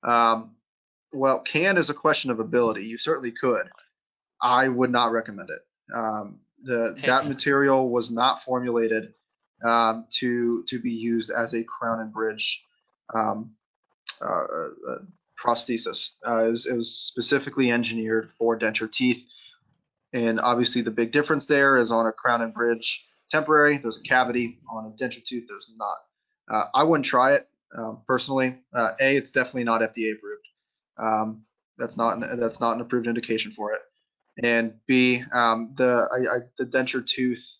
Well, can is a question of ability. You certainly could. I would not recommend it. That material was not formulated to be used as a crown and bridge prosthesis. It was specifically engineered for denture teeth, and obviously the big difference there is on a crown and bridge temporary, there's a cavity. On a denture tooth, there's not. I wouldn't try it personally. It's definitely not FDA approved. That's not an approved indication for it. And B, the denture tooth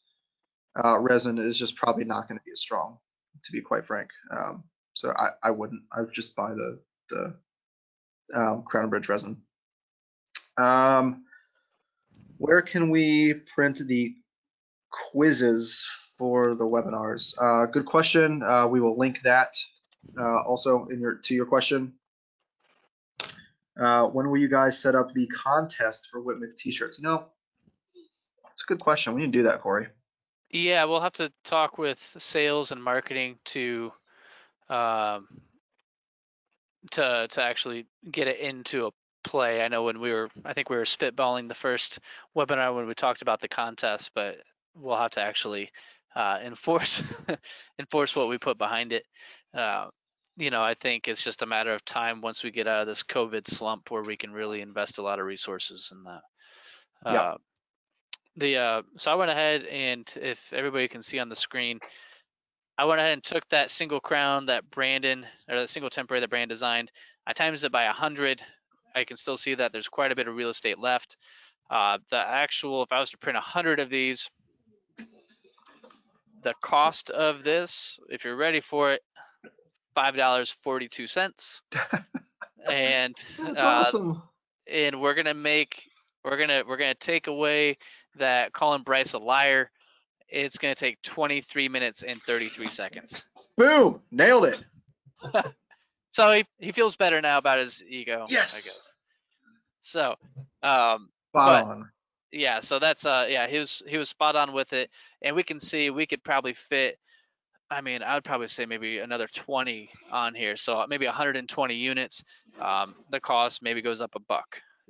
resin is just probably not going to be as strong, to be quite frank. So I wouldn't. I would just buy the crown and bridge resin. Where can we print the quizzes for the webinars? Good question. We will link that also to your question. When will you guys set up the contest for Whip Mix t-shirts? No, that's a good question. We need to do that, Cory. Yeah, we'll have to talk with sales and marketing to actually get it into a play. I know when I think we were spitballing the first webinar when we talked about the contest, but we'll have to actually enforce what we put behind it. You know, I think it's just a matter of time once we get out of this COVID slump where we can really invest a lot of resources in that. Yeah. So I went ahead, and if everybody can see on the screen, I went ahead and took that single crown that Brandon, or the single temporary that Brandon designed. I times it by 100. I can still see that there's quite a bit of real estate left. The actual, if I was to print 100 of these, the cost of this, if you're ready for it, $5.42. And that's awesome. And we're gonna take away that calling Bryce a liar. It's gonna take 23 minutes and 33 seconds. Boom! Nailed it. So he feels better now about his ego. Yes. I guess. So spot on. Yeah, so that's he was spot on with it, and we can see we could probably fit, I mean, I would probably say maybe another 20 on here, so maybe 120 units. The cost maybe goes up $1,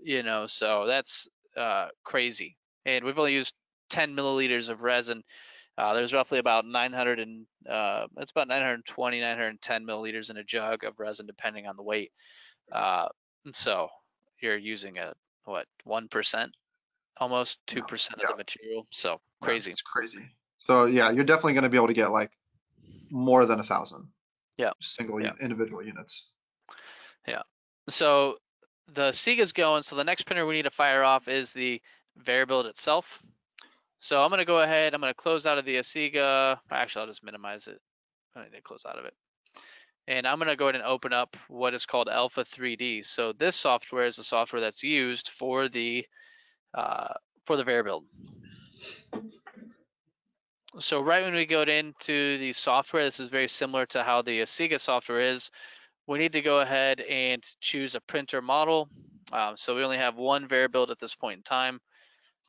you know, so that's crazy. And we've only used 10 milliliters of resin. There's roughly about 920, 910 milliliters in a jug of resin, depending on the weight. And so you're using 1%, almost 2% of the material. So crazy. It's crazy. So yeah, you're definitely going to be able to get like more than 1,000 individual units. Yeah, so the Asiga's going, so the next printer we need to fire off is the VeriBuild itself. So I'm going to go ahead, I'm going to close out of the Asiga. Actually, I'll just minimize it. I need to close out of it, and I'm going to go ahead and open up what is called Alpha 3D. So this software is the software that's used for the VeriBuild. So right when we go into the software, this is very similar to how the Asiga software is. We need to go ahead and choose a printer model. So we only have one VeriBuild at this point in time,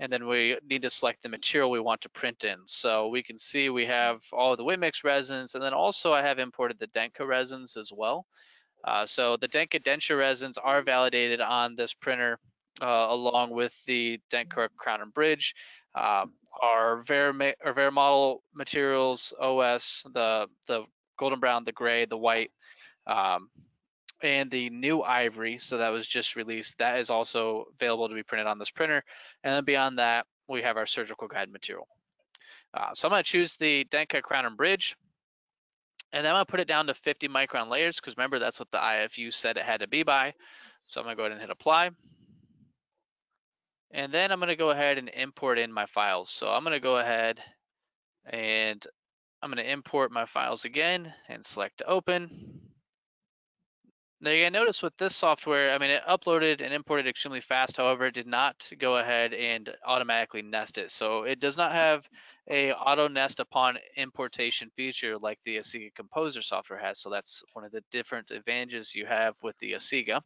and then we need to select the material we want to print in. So we can see we have all the Whip Mix resins, and then also I have imported the Dentca resins as well. So the Dentca denture resins are validated on this printer along with the Dentca crown and bridge. Our Vera model materials, OS, the golden brown, the gray, the white, and the new ivory. So that was just released. That is also available to be printed on this printer. And then beyond that, we have our surgical guide material. So I'm going to choose the Dentca crown and bridge, and then I'm going to put it down to 50 micron layers, because remember, that's what the IFU said it had to be by. So I'm going to go ahead and hit apply. And then I'm going to go ahead and import in my files. So I'm going to go ahead and I'm going to import my files again and select open. Now you can notice with this software, I mean, it uploaded and imported extremely fast. However, it did not go ahead and automatically nest it. So it does not have a auto nest upon importation feature like the Asiga Composer software has. So that's one of the different advantages you have with the Asiga.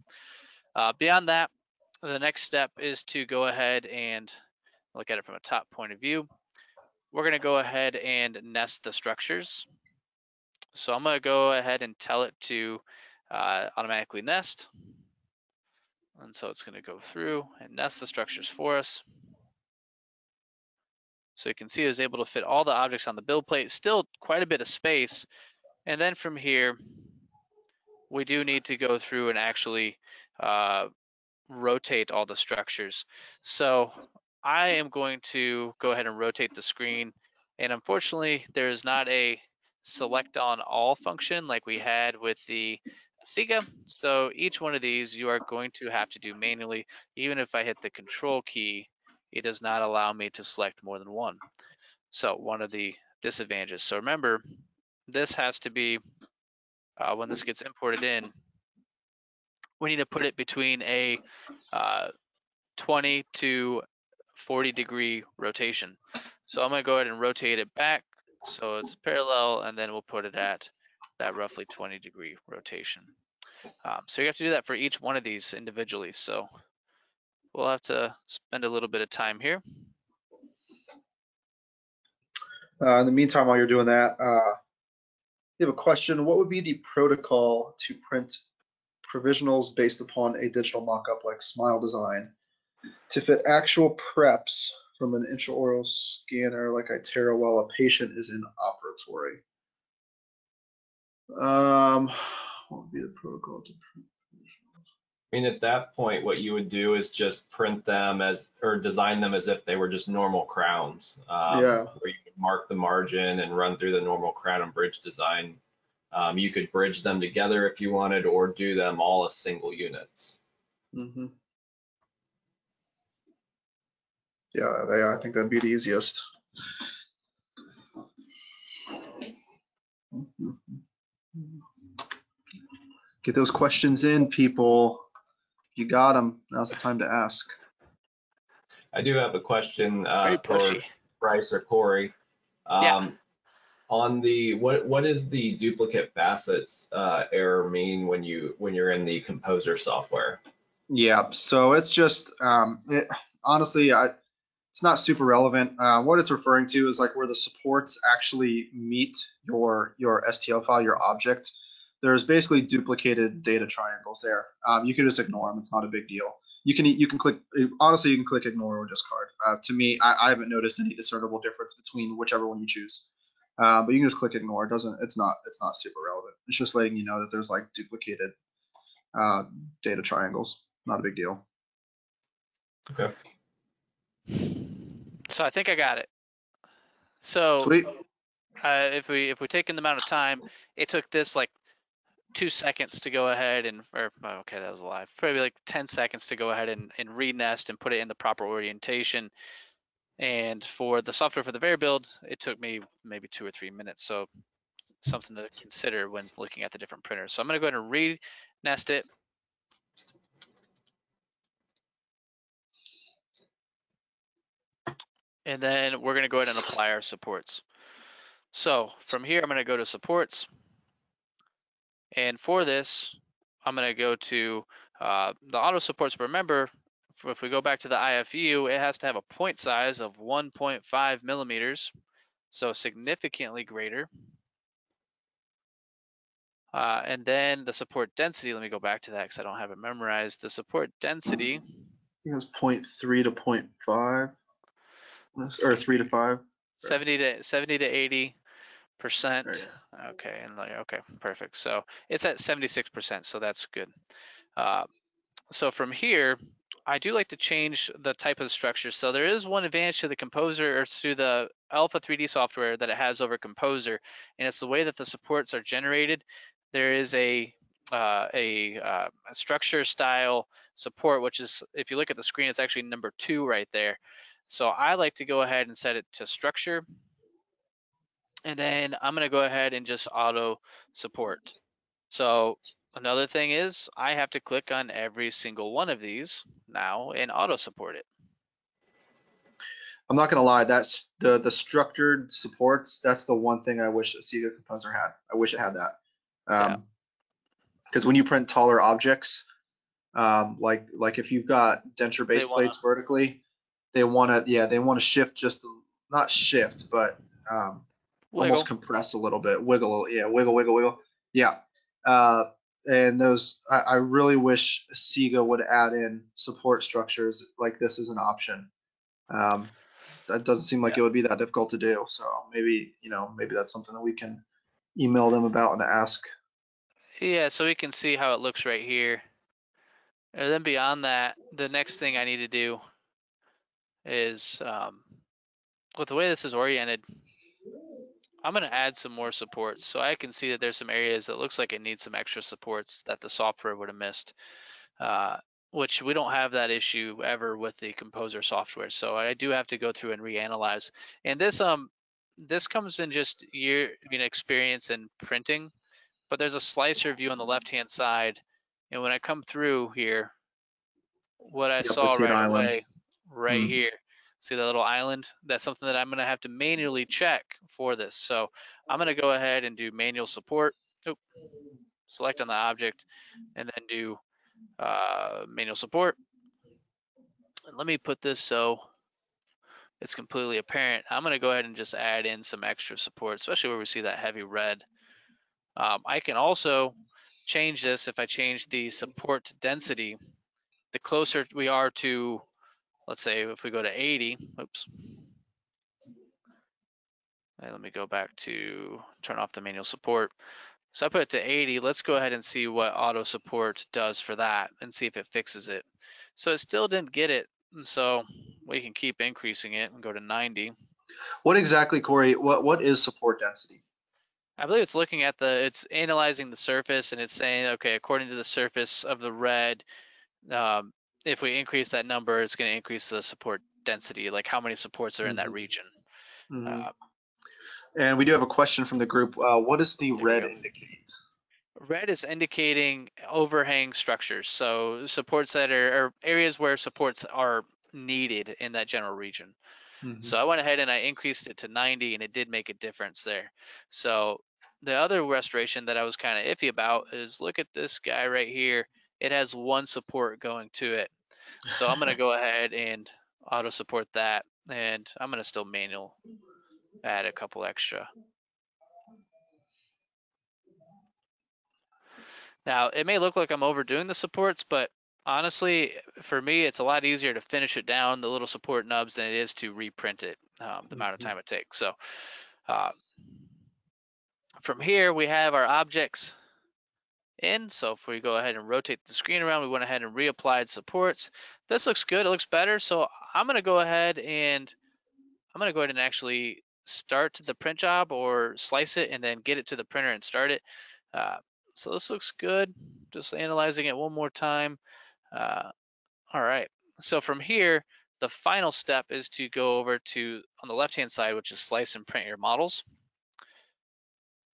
Beyond that, the next step is to go ahead and look at it from a top point of view. We're going to go ahead and nest the structures. So I'm going to go ahead and tell it to automatically nest. And so it's going to go through and nest the structures for us. So you can see I was able to fit all the objects on the build plate, still quite a bit of space. And then from here, we do need to go through and actually rotate all the structures. So I am going to go ahead and rotate the screen. And unfortunately, there is not a select on all function like we had with the Asiga. So each one of these you are going to have to do manually. Even if I hit the control key, it does not allow me to select more than one. So one of the disadvantages. So remember, this has to be, when this gets imported in, we need to put it between a 20 to 40 degree rotation. So I'm gonna go ahead and rotate it back so it's parallel, and then we'll put it at that roughly 20 degree rotation. So you have to do that for each one of these individually. So we'll have to spend a little bit of time here. In the meantime, while you're doing that, you have a question. What would be the protocol to print provisionals based upon a digital mock-up like Smile Design to fit actual preps from an intraoral scanner like iTero while a patient is in operatory? What would be the protocol to print? I mean, at that point, what you would do is just print them as, or design them as if they were just normal crowns. Where you could mark the margin and run through the normal crown and bridge design. You could bridge them together if you wanted, or do them all as single units. Mm-hmm. Yeah, I think that'd be the easiest. Get those questions in, people. You got them. Now's the time to ask. I do have a question for Bryce or Cory. On the what is the duplicate facets error mean when you're in the Composer software? Yeah, so it's just honestly, it's not super relevant. What it's referring to is like where the supports actually meet your STL file, your object. There's basically duplicated data triangles there. You can just ignore them. It's not a big deal. You can click, honestly, you can click ignore or discard. To me, I haven't noticed any discernible difference between whichever one you choose. But you can just click ignore. It's not super relevant. It's just letting you know that there's like duplicated data triangles. Not a big deal. Okay. So I think I got it. So sweet. If we take in the amount of time, it took this like 2 seconds to go ahead and, or okay, that was a lie. Probably like 10 seconds to go ahead and renest and put it in the proper orientation. And for the software for the VeriBuild, it took me maybe 2 or 3 minutes. So something to consider when looking at the different printers. So I'm going to go ahead and renest it. And then we're going to go ahead and apply our supports. So from here, I'm going to go to supports. And for this, I'm going to go to the auto supports. But remember, if we go back to the IFU, it has to have a point size of 1.5 millimeters, so significantly greater. And then the support density, let me go back to that because I don't have it memorized. The support density, I think it was 0.3 to 0.5, or 3 to 5. 70 to 80. Percent. Okay, and like, okay, perfect. So it's at 76%, so that's good. So from here, I do like to change the type of structure. So there is one advantage to the Composer, or to the Alpha 3D software that it has over Composer, and it's the way that the supports are generated. There is a structure style support, which is, if you look at the screen, it's actually number 2 right there. So I like to go ahead and set it to structure. And then I'm going to go ahead and just auto support. So another thing is I have to click on every single one of these now and auto support it. I'm not going to lie, that's the structured supports. That's the one thing I wish Asiga Composer had. I wish it had that. Because when you print taller objects, like if you've got denture base plates vertically, they want to shift, just not shift, but wiggle. Almost compress a little bit, wiggle, yeah, wiggle, yeah. And those, I really wish Asiga would add in support structures like this as an option. that doesn't seem like it would be that difficult to do. So maybe, you know, maybe that's something that we can email them about and ask. Yeah, so we can see how it looks right here. And then beyond that, the next thing I need to do is, with the way this is oriented, I'm going to add some more supports. So I can see that there's some areas that looks like it needs some extra supports that the software would have missed, which we don't have that issue ever with the Composer software. So I do have to go through and reanalyze. And this this comes in just experience in printing, but there's a slicer view on the left-hand side. And when I come through here, what I saw right away, right here, see that little island? That's something that I'm going to have to manually check for this. So I'm going to go ahead and do manual support. Select on the object and then do manual support. And let me put this so it's completely apparent. I'm going to go ahead and just add in some extra support, especially where we see that heavy red. I can also change this. If I change the support density, the closer we are to, let's say if we go to 80, let me go back to turn off the manual support. So I put it to 80. Let's go ahead and see what auto support does for that and see if it fixes it. So it still didn't get it. So we can keep increasing it and go to 90. What exactly, Cory, what is support density? I believe it's looking at it's analyzing the surface, and it's saying, okay, according to the surface of the red, if we increase that number, it's going to increase the support density, like how many supports are in that region. And we do have a question from the group. What does the red indicate? Red is indicating overhang structures, so supports that are areas where supports are needed in that general region. So I went ahead and I increased it to 90, and it did make a difference there. So the other restoration that I was kind of iffy about is look at this guy right here. It has one support going to it. So I'm going to go ahead and auto support that, and I'm going to still manual add a couple extra. Now, it may look like I'm overdoing the supports, but honestly, for me, it's a lot easier to finish it down, the little support nubs, than it is to reprint it, the amount of time it takes. So from here, we have our objects in. So if we go ahead and rotate the screen around, we went ahead and reapplied supports. This looks good. It looks better. So I'm going to go ahead and actually start the print job, or slice it and then get it to the printer and start it. So this looks good. Just analyzing it one more time. All right, so from here, the final step is to go over to, on the left-hand side, which is slice and print your models.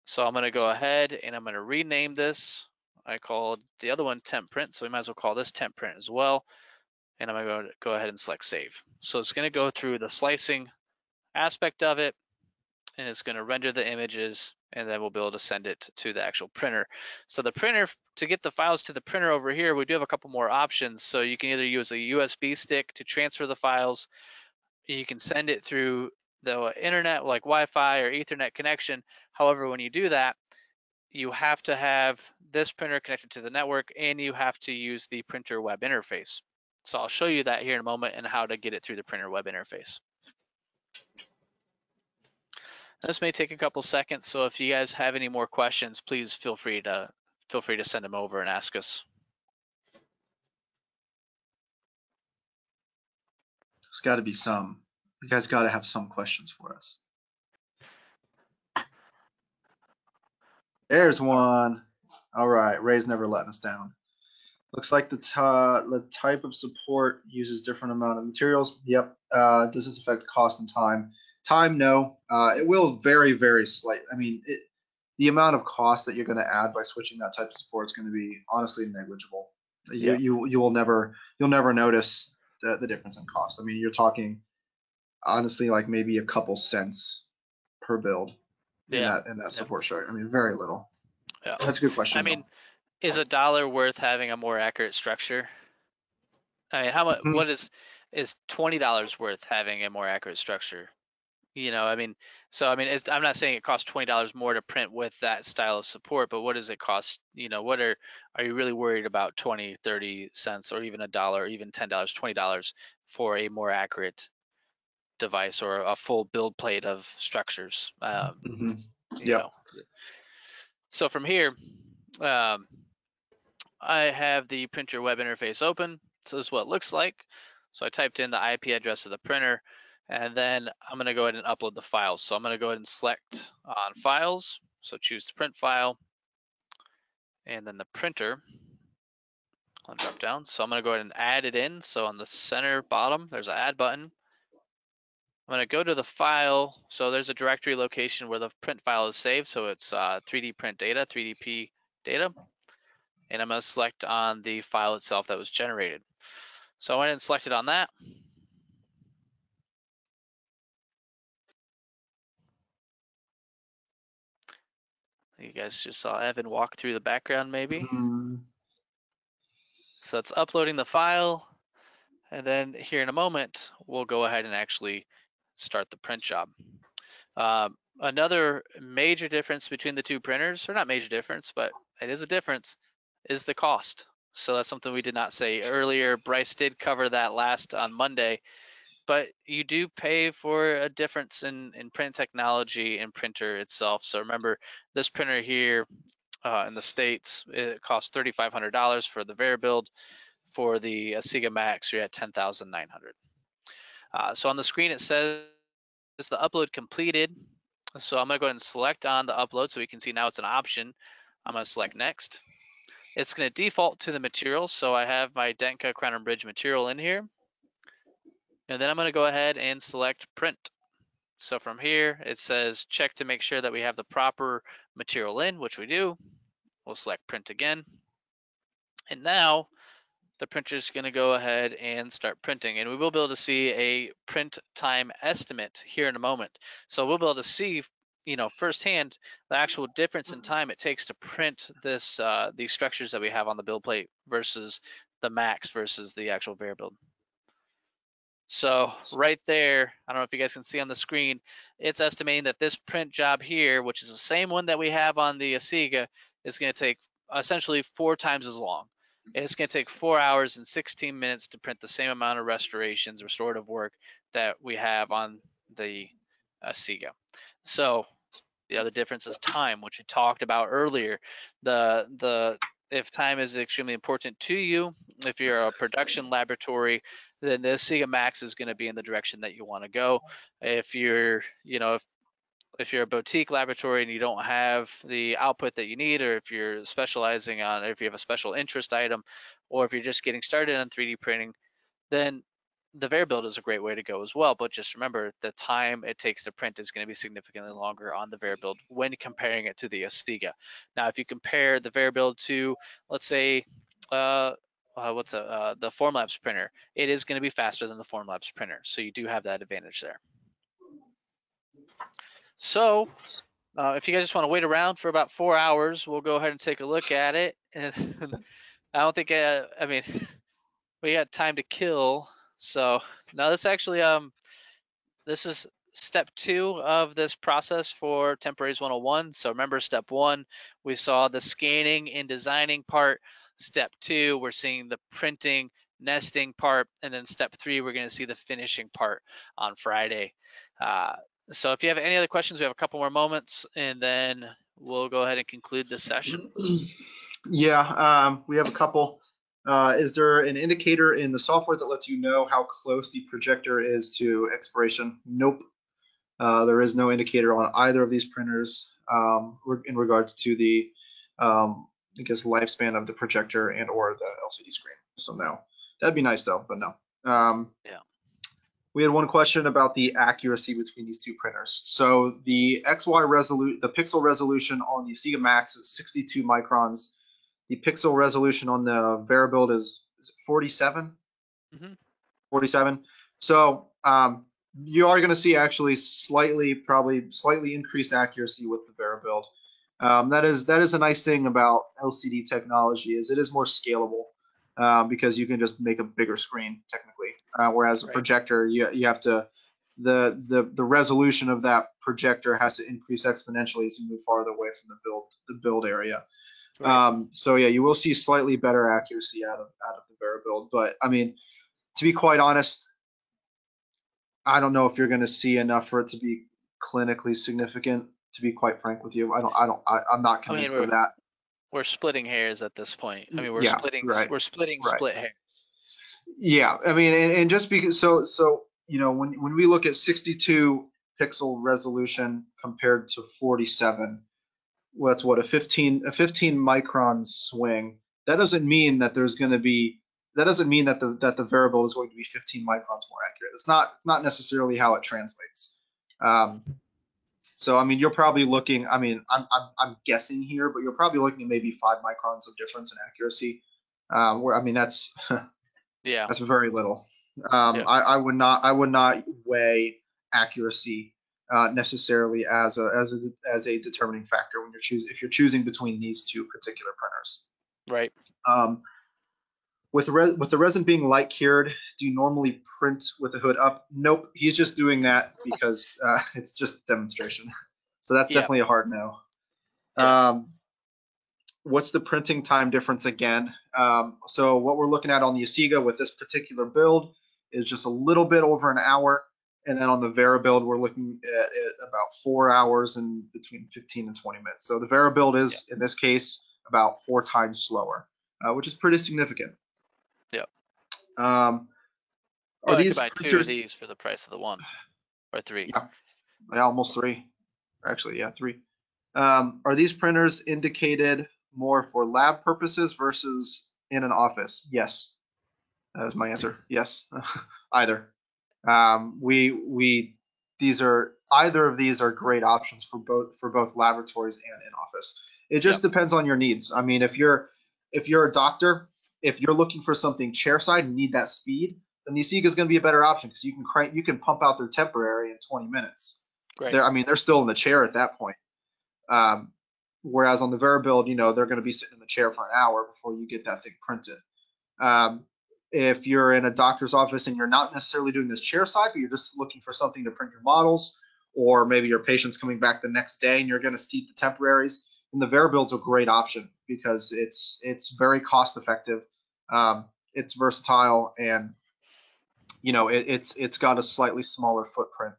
So I'm gonna go ahead and I'm gonna rename this. I called the other one temp print, so we might as well call this temp print as well. And I'm gonna go ahead and select save. So it's gonna go through the slicing aspect of it, and it's gonna render the images, and then we'll be able to send it to the actual printer. So the printer, to get the files to the printer over here, we do have a couple more options. So you can either use a USB stick to transfer the files. You can send it through the internet, like Wi-Fi or Ethernet connection. However, when you do that, you have to have this printer connected to the network, and you have to use the printer web interface. So I'll show you that here in a moment and how to get it through the printer web interface. This may take a couple seconds, so if you guys have any more questions, please feel free to send them over and ask us. There's got to be some. You guys got to have some questions for us. There's one. All right, Ray's never letting us down. Looks like the type of support uses different amount of materials. Yep. Does this affect cost and time? Time, no. It will vary very slight. I mean, the amount of cost that you're going to add by switching that type of support is going to be honestly negligible. You will never, you'll never notice the difference in cost. I mean, you're talking honestly like maybe a couple cents per build in that support chart. I mean, very little. Yeah. That's a good question. I mean, is $1 worth having a more accurate structure? I mean, how much? What is $20 worth having a more accurate structure? You know, I mean, so I mean, I'm not saying it costs $20 more to print with that style of support, but what does it cost? You know, what are you really worried about 20, 30 cents, or even $1, or even $10, $20 for a more accurate device or a full build plate of structures. Yeah. So from here, I have the printer web interface open. So this is what it looks like. So I typed in the IP address of the printer, and then I'm gonna go ahead and upload the files. So I'm gonna go ahead and select on files. So choose the print file, and then the printer on drop down. So I'm gonna go ahead and add it in. So on the center bottom, there's an add button. I'm gonna go to the file. So there's a directory location where the print file is saved. So it's 3D print data, 3DP data. And I'm gonna select on the file itself that was generated. So I went and selected on that. You guys just saw Evan walk through the background maybe. So it's uploading the file. And then here in a moment, we'll go ahead and actually start the print job. Another major difference between the two printers, or not major difference, but it is a difference, is the cost. So that's something we did not say earlier. Bryce did cover that last on Monday, but you do pay for a difference in print technology and printer itself. So remember, this printer here in the States, it costs $3,500 for the VeriBuild. For the Asiga Max, you're at $10,900. So on the screen, it says it's the upload completed. So I'm gonna go ahead and select on the upload so we can see now it's an option. I'm gonna select next. It's gonna default to the material. So I have my Dentca Crown and Bridge material in here. And then I'm gonna go ahead and select print. So from here, it says check to make sure that we have the proper material in, which we do. We'll select print again. And now, the printer is going to go ahead and start printing, and we will be able to see a print time estimate here in a moment. So we'll be able to see, you know, firsthand the actual difference in time it takes to print this these structures that we have on the build plate versus the Max versus the actual VeriBuild. So right there, I don't know if you guys can see on the screen, it's estimating that this print job here, which is the same one that we have on the Asiga, is going to take essentially 4 times as long. It's going to take 4 hours and 16 minutes to print the same amount of restorations, restorative work that we have on the Asiga. So the other difference is time, which we talked about earlier. If time is extremely important to you, if you're a production laboratory, then the Asiga Max is going to be in the direction that you want to go. If you're, you know, if you're a boutique laboratory and you don't have the output that you need, or if you're specializing on, if you have a special interest item, or if you're just getting started on 3D printing, then the VeriBuild is a great way to go as well. But just remember, the time it takes to print is going to be significantly longer on the VeriBuild when comparing it to the Asiga. Now, if you compare the VeriBuild to, let's say, the Formlabs printer, it is going to be faster than the Formlabs printer. So you do have that advantage there. So if you guys just want to wait around for about 4 hours, we'll go ahead and take a look at it. And I don't think, I mean, we got time to kill. So now this actually, this is step 2 of this process for Temporaries 101. So remember step 1, we saw the scanning and designing part. Step 2, we're seeing the printing, nesting part. And then step 3, we're going to see the finishing part on Friday. So if you have any other questions, we have a couple more moments, and then we'll go ahead and conclude this session. Yeah, we have a couple. Is there an indicator in the software that lets you know how close the projector is to expiration? Nope. There is no indicator on either of these printers in regards to the, I guess, lifespan of the projector and or the LCD screen. So no. That'd be nice, though, but no. Yeah. We had one question about the accuracy between these two printers. So the XY resolution, the pixel resolution on the Asiga Max is 62 microns. The pixel resolution on the VeriBuild is 47? Mm-hmm. 47. So you are going to see actually probably slightly increased accuracy with the VeriBuild. That is a nice thing about LCD technology, is it is more scalable. Because you can just make a bigger screen technically, whereas a projector, you have to, the resolution of that projector has to increase exponentially as you move farther away from the build area. Right. So yeah, you will see slightly better accuracy out of the VeriBuild, but I mean, to be quite honest, I don't know if you're going to see enough for it to be clinically significant, to be quite frank with you. I'm not convinced of that. We're splitting hairs at this point. I mean, we're splitting split hairs. Yeah. I mean, and just because, so, you know, when we look at 62 pixel resolution compared to 47, well, that's what, a 15 micron swing. That doesn't mean that there's going to be, that doesn't mean that the variable is going to be 15 microns more accurate. It's not necessarily how it translates. So I mean, you're probably looking, I mean, I'm guessing here, but you're probably looking at maybe 5 microns of difference in accuracy. Where I mean, that's yeah, that's very little. Yeah. I would not weigh accuracy necessarily as a determining factor when you're choosing, if you're choosing between these two particular printers. Right. With the resin being light cured, do you normally print with the hood up? Nope, he's just doing that because it's just demonstration. So that's definitely a hard no. Yeah. What's the printing time difference again? So what we're looking at on the Asiga with this particular build is just a little bit over an hour. And then on the Vera build, we're looking at it about 4 hours and between 15 and 20 minutes. So the Vera build is, in this case, about 4 times slower, which is pretty significant. Yeah. Are these buy printers... 2 of these for the price of the one, or 3? Yeah, almost 3. Actually, yeah, 3. Are these printers indicated more for lab purposes versus in an office? Yes, that was my answer. Yes, either. These are, either of these are great options for both laboratories and in office. It just depends on your needs. I mean, if you're a doctor, if you're looking for something chairside and need that speed, then the Asiga is going to be a better option because you can pump out their temporary in 20 minutes. Right. I mean, they're still in the chair at that point. Whereas on the VeriBuild, you know, they're going to be sitting in the chair for an hour before you get that thing printed. If you're in a doctor's office and you're not necessarily doing this chairside, but you're just looking for something to print your models, or maybe your patient's coming back the next day and you're going to seat the temporaries, and the VeriBuild's a great option because it's very cost effective, it's versatile, and you know it's got a slightly smaller footprint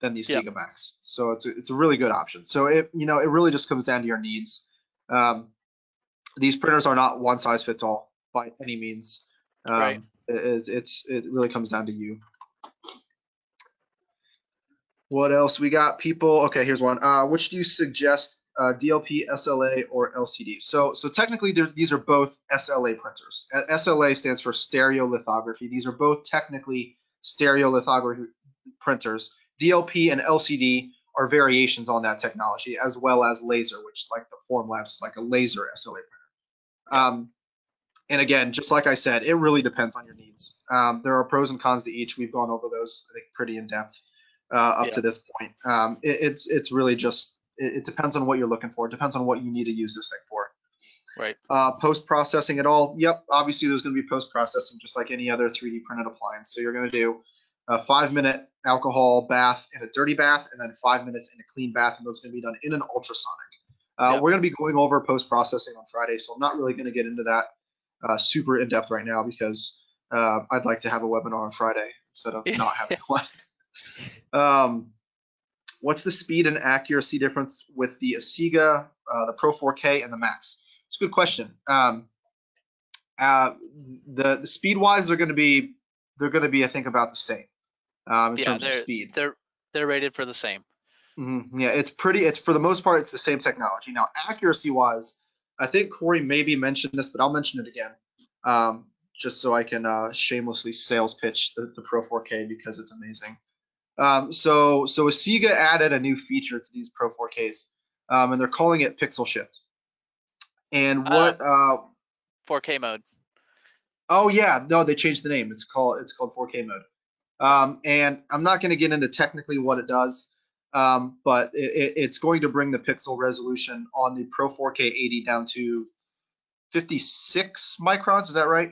than the Asiga Max, so it's a really good option. So it really just comes down to your needs. These printers are not one size fits all by any means. Right. It really comes down to you. What else we got, people? Okay, here's one. Which do you suggest? DLP, SLA, or LCD. So technically, these are both SLA printers. SLA stands for stereolithography. These are both technically stereolithography printers. DLP and LCD are variations on that technology, as well as laser, which, like the Formlabs, is like a laser SLA printer. And again, just like I said, it really depends on your needs. There are pros and cons to each. We've gone over those, I think, pretty in depth up to this point. It's really just, it depends on what you're looking for. It depends on what you need to use this thing for. Right. Post-processing at all? Yep. Obviously, there's going to be post-processing just like any other 3D printed appliance. So you're going to do a 5-minute alcohol bath in a dirty bath, and then 5 minutes in a clean bath, and those are going to be done in an ultrasonic. We're going to be going over post-processing on Friday, so I'm not really going to get into that super in-depth right now because I'd like to have a webinar on Friday instead of not having one. What's the speed and accuracy difference with the Asiga, the Pro 4K, and the Max? It's a good question. The speed-wise, they're going to be, I think, about the same in terms of speed. They're rated for the same. Mm-hmm. Yeah, it's for the most part, it's the same technology. Now, accuracy-wise, I think Cory maybe mentioned this, but I'll mention it again, just so I can shamelessly sales pitch the Pro 4K because it's amazing. So Asiga added a new feature to these Pro 4Ks, and they're calling it Pixel Shift. And what 4K mode? Oh yeah, no, they changed the name. It's called 4K mode. And I'm not going to get into technically what it does, but it's going to bring the pixel resolution on the Pro 4K 80 down to 56 microns. Is that right?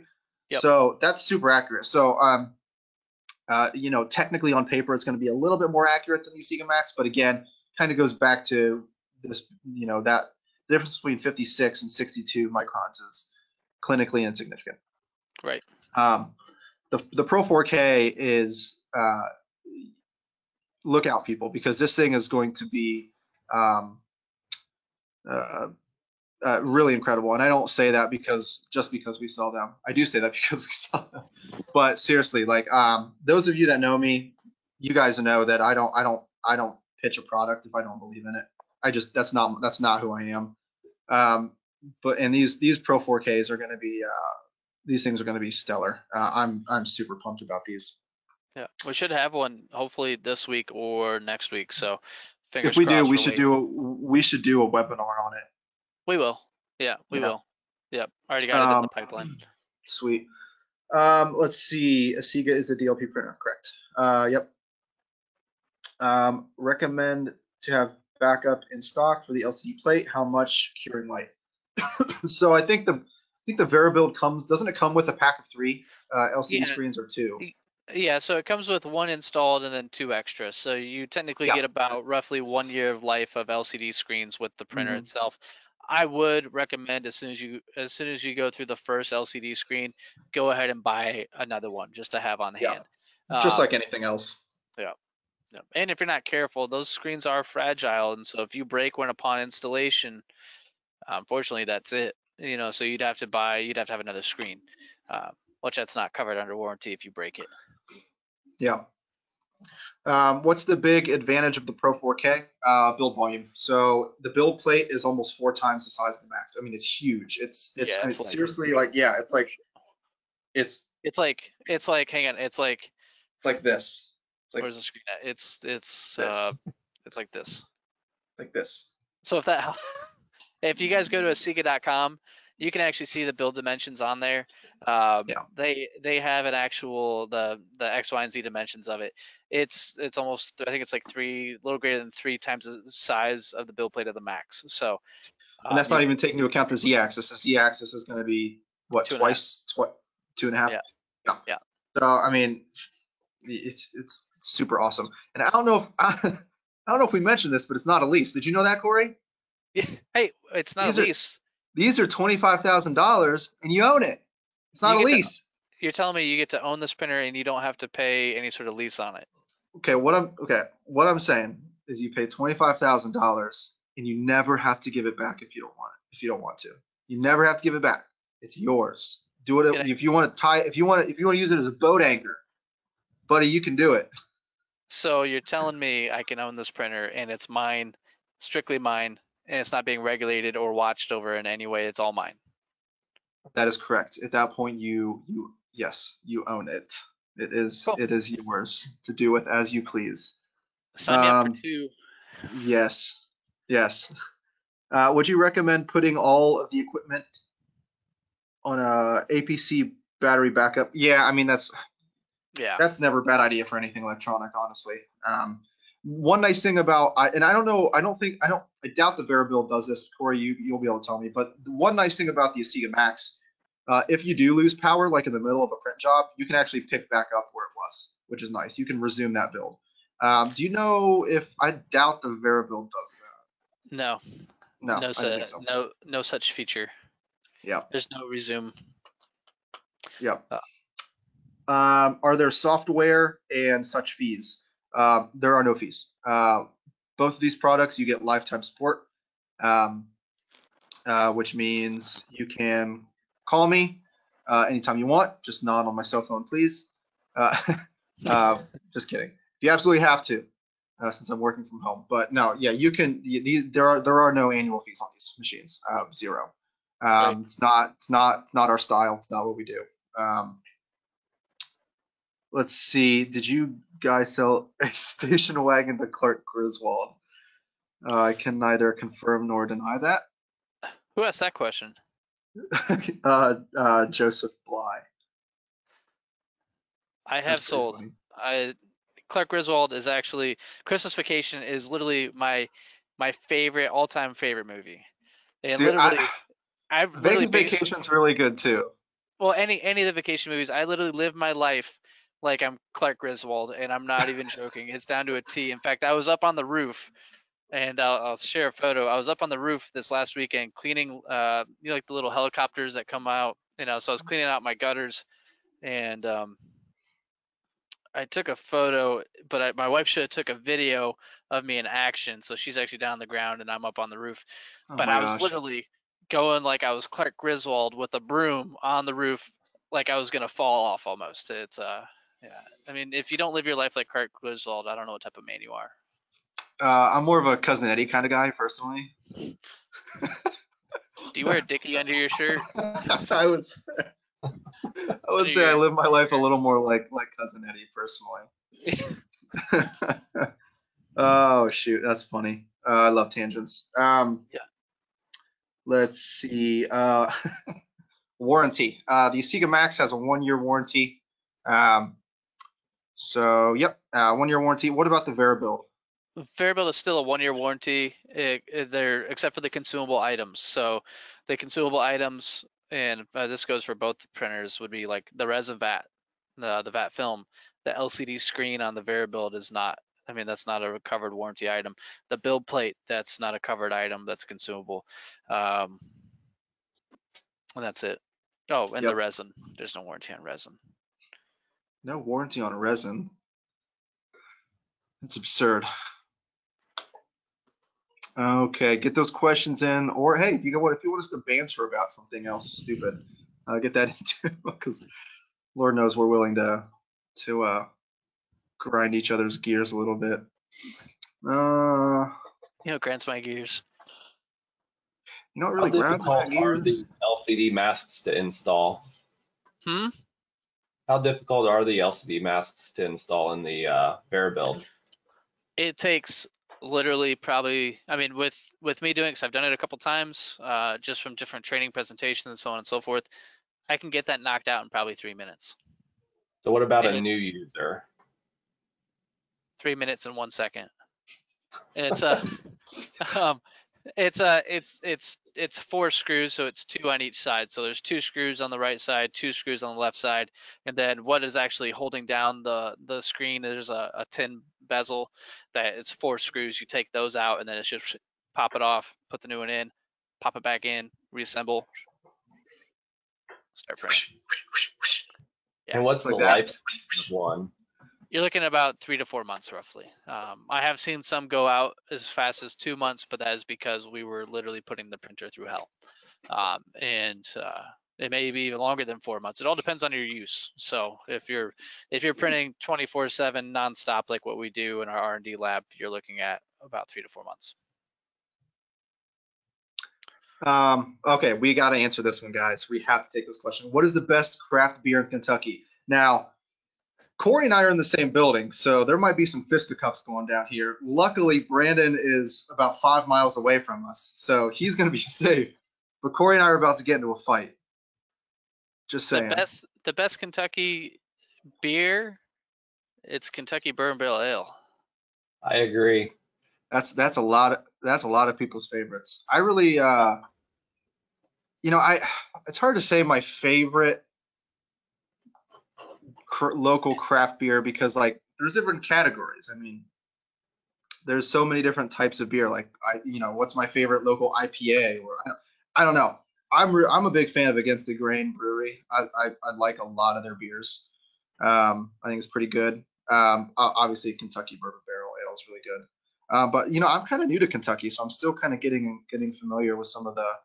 Yep. So that's super accurate. So you know, technically on paper, it's going to be a little bit more accurate than the Asiga Max, but again, kind of goes back to this, you know, that the difference between 56 and 62 microns is clinically insignificant. Right. The Pro 4K is look out, people, because this thing is going to be really incredible. And I don't say that because we sell them. I do say that because we sell them. But seriously, like those of you that know me, you guys know that I don't pitch a product if I don't believe in it. I just that's not who I am. But these Pro 4Ks are going to be these things are going to be stellar. I'm super pumped about these. Yeah, we should have one hopefully this week or next week. So fingers crossed. If we do, we should do a webinar on it. We will. Yeah, we will. Yep, already got it in the pipeline. Sweet. Let's see. Asiga is a DLP printer, correct? Yep. Recommend to have backup in stock for the LCD plate. How much curing light? So I think the VeriBuild doesn't it come with a pack of 3 LCD screens or 2? Yeah, so it comes with 1 installed and then 2 extra. So you technically get about roughly 1 year of life of LCD screens with the printer itself. I would recommend as soon as you go through the first LCD screen, go ahead and buy another one just to have on hand. Just like anything else. Yeah. And if you're not careful, those screens are fragile, and so if you break one upon installation, unfortunately, that's it. You know, so you'd have to have another screen, which that's not covered under warranty if you break it. Yeah. What's the big advantage of the Pro 4K? Build volume. So the build plate is almost 4 times the size of the Max. I mean, it's huge. It's seriously like, it's like this. It's like, where's the screen at? It's like this. Like this. So if you guys go to asiga.com, you can actually see the build dimensions on there. They have an actual the X, Y, and Z dimensions of it. It's almost, I think it's like 3, a little greater than 3 times the size of the build plate of the Max. So and that's not even taking into account the Z axis. The Z axis is going to be what, two and a half. Yeah. So I mean, it's super awesome. And I don't know if we mentioned this, but it's not a lease. Did you know that, Corey? Yeah. Hey, it's not a lease. These are $25,000 and you own it. It's not a lease. You're telling me you get to own this printer and you don't have to pay any sort of lease on it. Okay, what I'm saying is you pay $25,000 and you never have to give it back if you don't want it. If you don't want to. You never have to give it back. It's yours. Do it if you want to if you want to use it as a boat anchor, buddy, you can do it. So you're telling me I can own this printer and it's mine, strictly mine. And it's not being regulated or watched over in any way. It's all mine. That is correct. At that point, you own it. It is cool. It is yours to do with as you please. Sign me up for 2. Yes. Would you recommend putting all of the equipment on a APC battery backup? Yeah, I mean that's never a bad idea for anything electronic, honestly. One nice thing about, and I don't know, I doubt the VeriBuild does this, Corey, you'll be able to tell me, but one nice thing about the Asiga Max, if you do lose power, like in the middle of a print job, you can actually pick back up where it was, which is nice. You can resume that build. Do you know if, I doubt the VeriBuild does that? No, I don't think so. No such feature. Yeah. There's no resume. Yeah. Are there software and such fees? There are no fees. Both of these products, you get lifetime support, which means you can call me anytime you want. Just not on my cell phone, please. Just kidding. If you absolutely have to, since I'm working from home. But no, yeah, you can. There are no annual fees on these machines. Zero. Right. It's not our style. It's not what we do. Let's see. Did you guys sell a station wagon to Clark Griswold? I can neither confirm nor deny that. Who asked that question? Joseph Bly. I have sold. Clark Griswold is actually, Christmas Vacation is literally my favorite, all-time favorite movie. And dude, Vacation's really good too. Well, any of the vacation movies, I literally live my life like I'm Clark Griswold, and I'm not even joking. It's down to a T. In fact, I was up on the roof, and I'll share a photo. I was up on the roof this last weekend cleaning, like the little helicopters that come out. So I was cleaning out my gutters, and I took a photo, but my wife should have took a video of me in action. So she's actually down on the ground and I'm up on the roof. Oh, but I was literally going like I was Clark Griswold with a broom on the roof, like I was gonna fall off almost. It's yeah. I mean, if you don't live your life like Clark Griswold, I don't know what type of man you are. I'm more of a Cousin Eddie kind of guy personally. Do you wear a dickie under your shirt? I would say I live my life a little more like Cousin Eddie personally. Oh shoot, that's funny. I love tangents. Yeah. Let's see. Warranty. The Asiga Max has a 1-year warranty. So yep, 1-year warranty. What about the VeriBuild? VeriBuild is still a 1-year warranty, except for the consumable items. So the consumable items, and this goes for both printers, would be like the resin vat, the vat film. The LCD screen on the VeriBuild is not, I mean, that's not a covered warranty item. The build plate, that's not a covered item, that's consumable. And that's it. Oh, and yep. The resin, there's no warranty on resin. No warranty on resin? That's absurd. Okay, get those questions in, or hey, you know what? If you want us to banter about something else stupid, get that into because Lord knows we're willing to grind each other's gears a little bit. You know, grinds my gears. You know, it really grinds my gears. How difficult are the LCD masks to install? Hmm. How difficult are the LCD masks to install in the VeriBuild? It takes literally probably, I mean, with me doing, because I've done it a couple times, just from different training presentations and so on and so forth, I can get that knocked out in probably 3 minutes. So what about a new user? 3 minutes and 1 second. And it's it's 4 screws, so it's 2 on each side. So there's 2 screws on the right side, 2 screws on the left side, and then what is actually holding down the screen, there's a tin bezel that it's 4 screws. You take those out, and then it's just pop it off, put the new one in, pop it back in, reassemble, start printing. Yeah. And what's the life of one? You're looking at about 3 to 4 months roughly. I have seen some go out as fast as 2 months, but that is because we were literally putting the printer through hell. It may be even longer than 4 months. It all depends on your use. So if you're printing 24/7 nonstop like what we do in our R&D lab, you're looking at about 3 to 4 months. Okay, we got to answer this one, guys. We have to take this question. What is the best craft beer in Kentucky? Now, Cory and I are in the same building, so there might be some fisticuffs going down here. Luckily, Brandon is about 5 miles away from us, so he's going to be safe. But Cory and I are about to get into a fight. Just saying. The best Kentucky beer, it's Kentucky Bourbon Barrel Ale. I agree. That's a lot of people's favorites. I really, it's hard to say my favorite local craft beer, because like there's different categories. I mean, there's so many different types of beer. Like what's my favorite local IPA? Or I don't know. I'm a big fan of Against the Grain Brewery. I like a lot of their beers. I think it's pretty good. Obviously Kentucky Bourbon Barrel Ale is really good. But I'm kind of new to Kentucky, so I'm still kind of getting familiar with some of the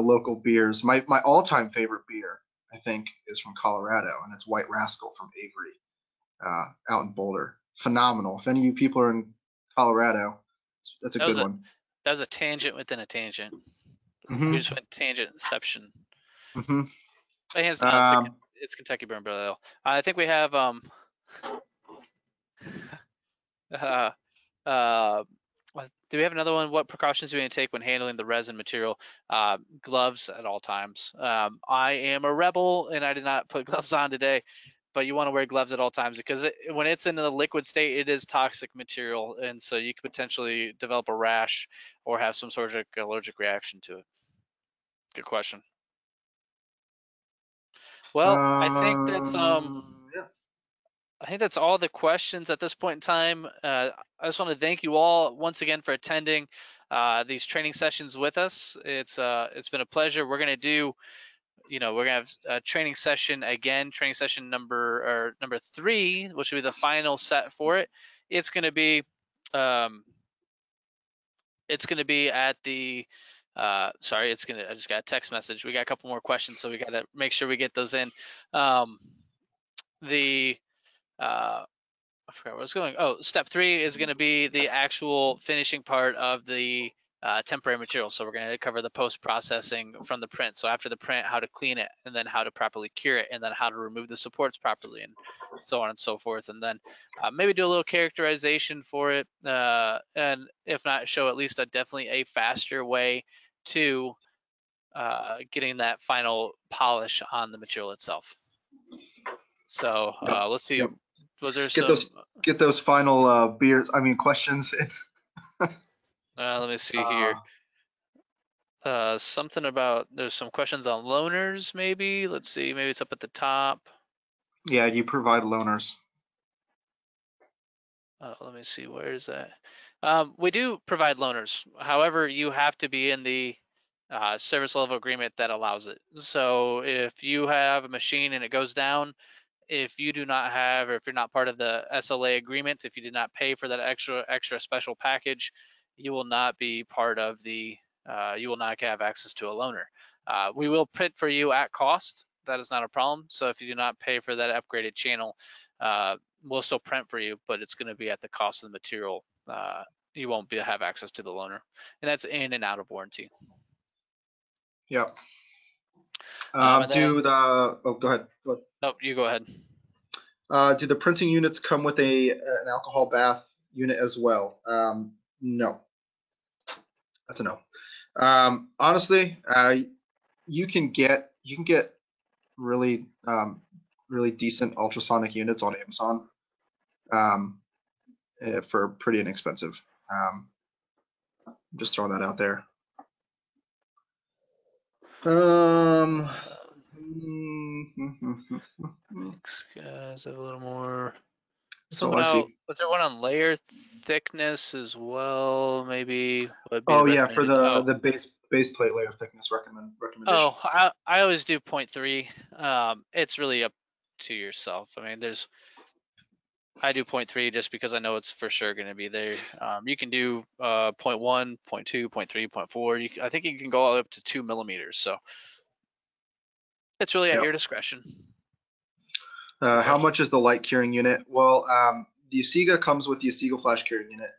local beers. My all-time favorite beer, I think, is from Colorado, and it's White Rascal from Avery, out in Boulder. Phenomenal. If any of you people are in Colorado, that's a good one. That was a tangent within a tangent. Mm-hmm. We just went tangent inception. Mm-hmm. But hands down, it's Kentucky Bourbon Barrel Ale. I think we have do we have another one? What precautions do we need to take when handling the resin material? Gloves at all times. I am a rebel and I did not put gloves on today, but you want to wear gloves at all times because when it's in a liquid state, it is toxic material. And so you could potentially develop a rash or have some sort of allergic reaction to it. Good question. Well, I think that's I think that's all the questions at this point in time. I just want to thank you all once again for attending these training sessions with us. It's been a pleasure. We're going to do you know, we're gonna have a training session again, training session number 3, which will be the final set for it. It's gonna be at the I just got a text message. We got a couple more questions, so we gotta make sure we get those in. I forgot where I was going. Oh, step 3 is gonna be the actual finishing part of the temporary material. So we're gonna cover the post-processing from the print. So after the print, how to clean it, and then how to properly cure it, and then how to remove the supports properly, and so on and so forth. And then maybe do a little characterization for it. And if not, show at least definitely a faster way to getting that final polish on the material itself. So let's see. Yep. Was there get those final questions. Let me see here. Something about, there's some questions on loaners, maybe. Let's see, maybe it's up at the top. Yeah, you provide loaners. Let me see, where is that? We do provide loaners. However, you have to be in the service level agreement that allows it. So if you have a machine and it goes down, if you do not have, or if you're not part of the SLA agreement, if you did not pay for that extra special package, you will not be part of the, you will not have access to a loaner. We will print for you at cost. That is not a problem. So if you do not pay for that upgraded channel, we'll still print for you, but it's going to be at the cost of the material. You won't have access to the loaner, and that's in and out of warranty. Yep. Go ahead. Nope, you go ahead. Do the printing units come with an alcohol bath unit as well? No, that's a no. Honestly, you can get really really decent ultrasonic units on Amazon for pretty inexpensive. I'm just throwing that out there. Thanks, guys. I have a little more. So I see. Was there one on layer thickness as well? Maybe. Oh yeah, for the base plate layer thickness recommendation. Oh, I always do 0.3. It's really up to yourself. I mean, I do 0.3 just because I know it's for sure going to be there. You can do 0.1, 0.2, 0.3, 0.4. I think you can go all up to 2 millimeters. So it's really at your discretion. How much is the light curing unit? Well, the Asiga comes with the Asiga flash curing unit.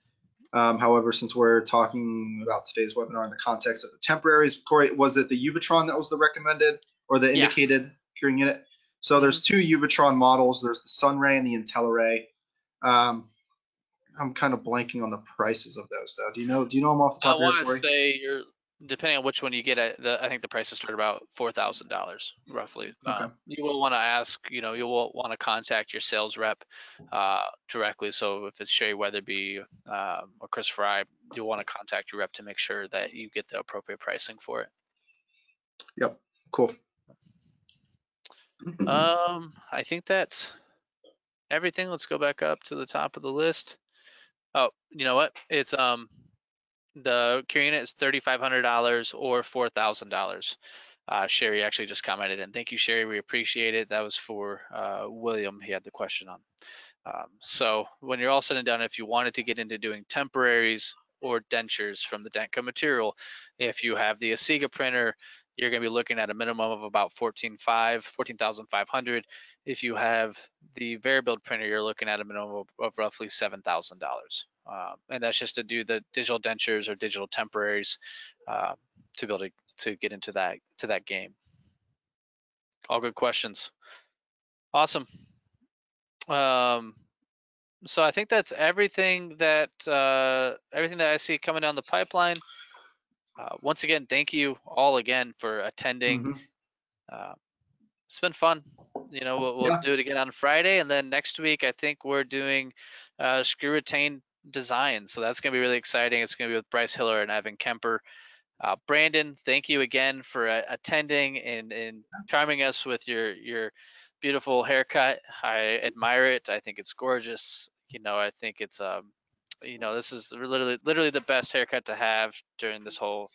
However, since we're talking about today's webinar in the context of the temporaries, Cory, was it the Uvitron that was the recommended or the indicated curing unit? So there's 2 Uvitron models. There's the Sunray and the IntelliRay. I'm kind of blanking on the prices of those though. Do you know them off the top of your head? I want to say depending on which one you get, I think the prices start about $4,000 roughly. Okay. You will want to ask, you will want to contact your sales rep directly. So if it's Sherry Weatherby or Chris Fry, you'll want to contact your rep to make sure that you get the appropriate pricing for it. Yep, cool. I think that's everything. Let's go back up to the top of the list. Oh, you know what? It's the curing unit is $3,500 or $4,000. Sherry actually just commented, and thank you, Sherry. We appreciate it. That was for William. He had the question on. So when you're all said and done, if you wanted to get into doing temporaries or dentures from the Dentca material, if you have the Asiga printer, you're going to be looking at a minimum of about $14,500. If you have the VeriBuild printer, you're looking at a minimum of roughly $7,000. And that's just to do the digital dentures or digital temporaries to be able to get into that game. All good questions. Awesome. So I think that's everything that I see coming down the pipeline. Once again, thank you all again for attending. It's been fun. We'll do it again on Friday, and then next week I think we're doing screw retain design, so that's gonna be really exciting. It's gonna be with Bryce Hiller and Evan Kemper. Brandon, thank you again for attending and charming us with your beautiful haircut. I admire it. I think it's gorgeous. I think it's this is literally the best haircut to have during this whole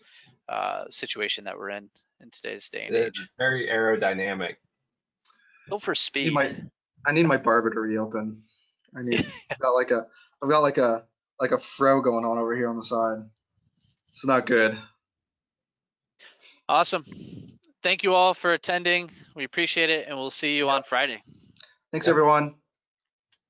situation that we're in. in today's day and age. It's very aerodynamic. Go for speed. I need my barber to reopen. I need I've got like a fro going on over here on the side. It's not good. Awesome. Thank you all for attending. We appreciate it, and we'll see you on Friday. Thanks, everyone.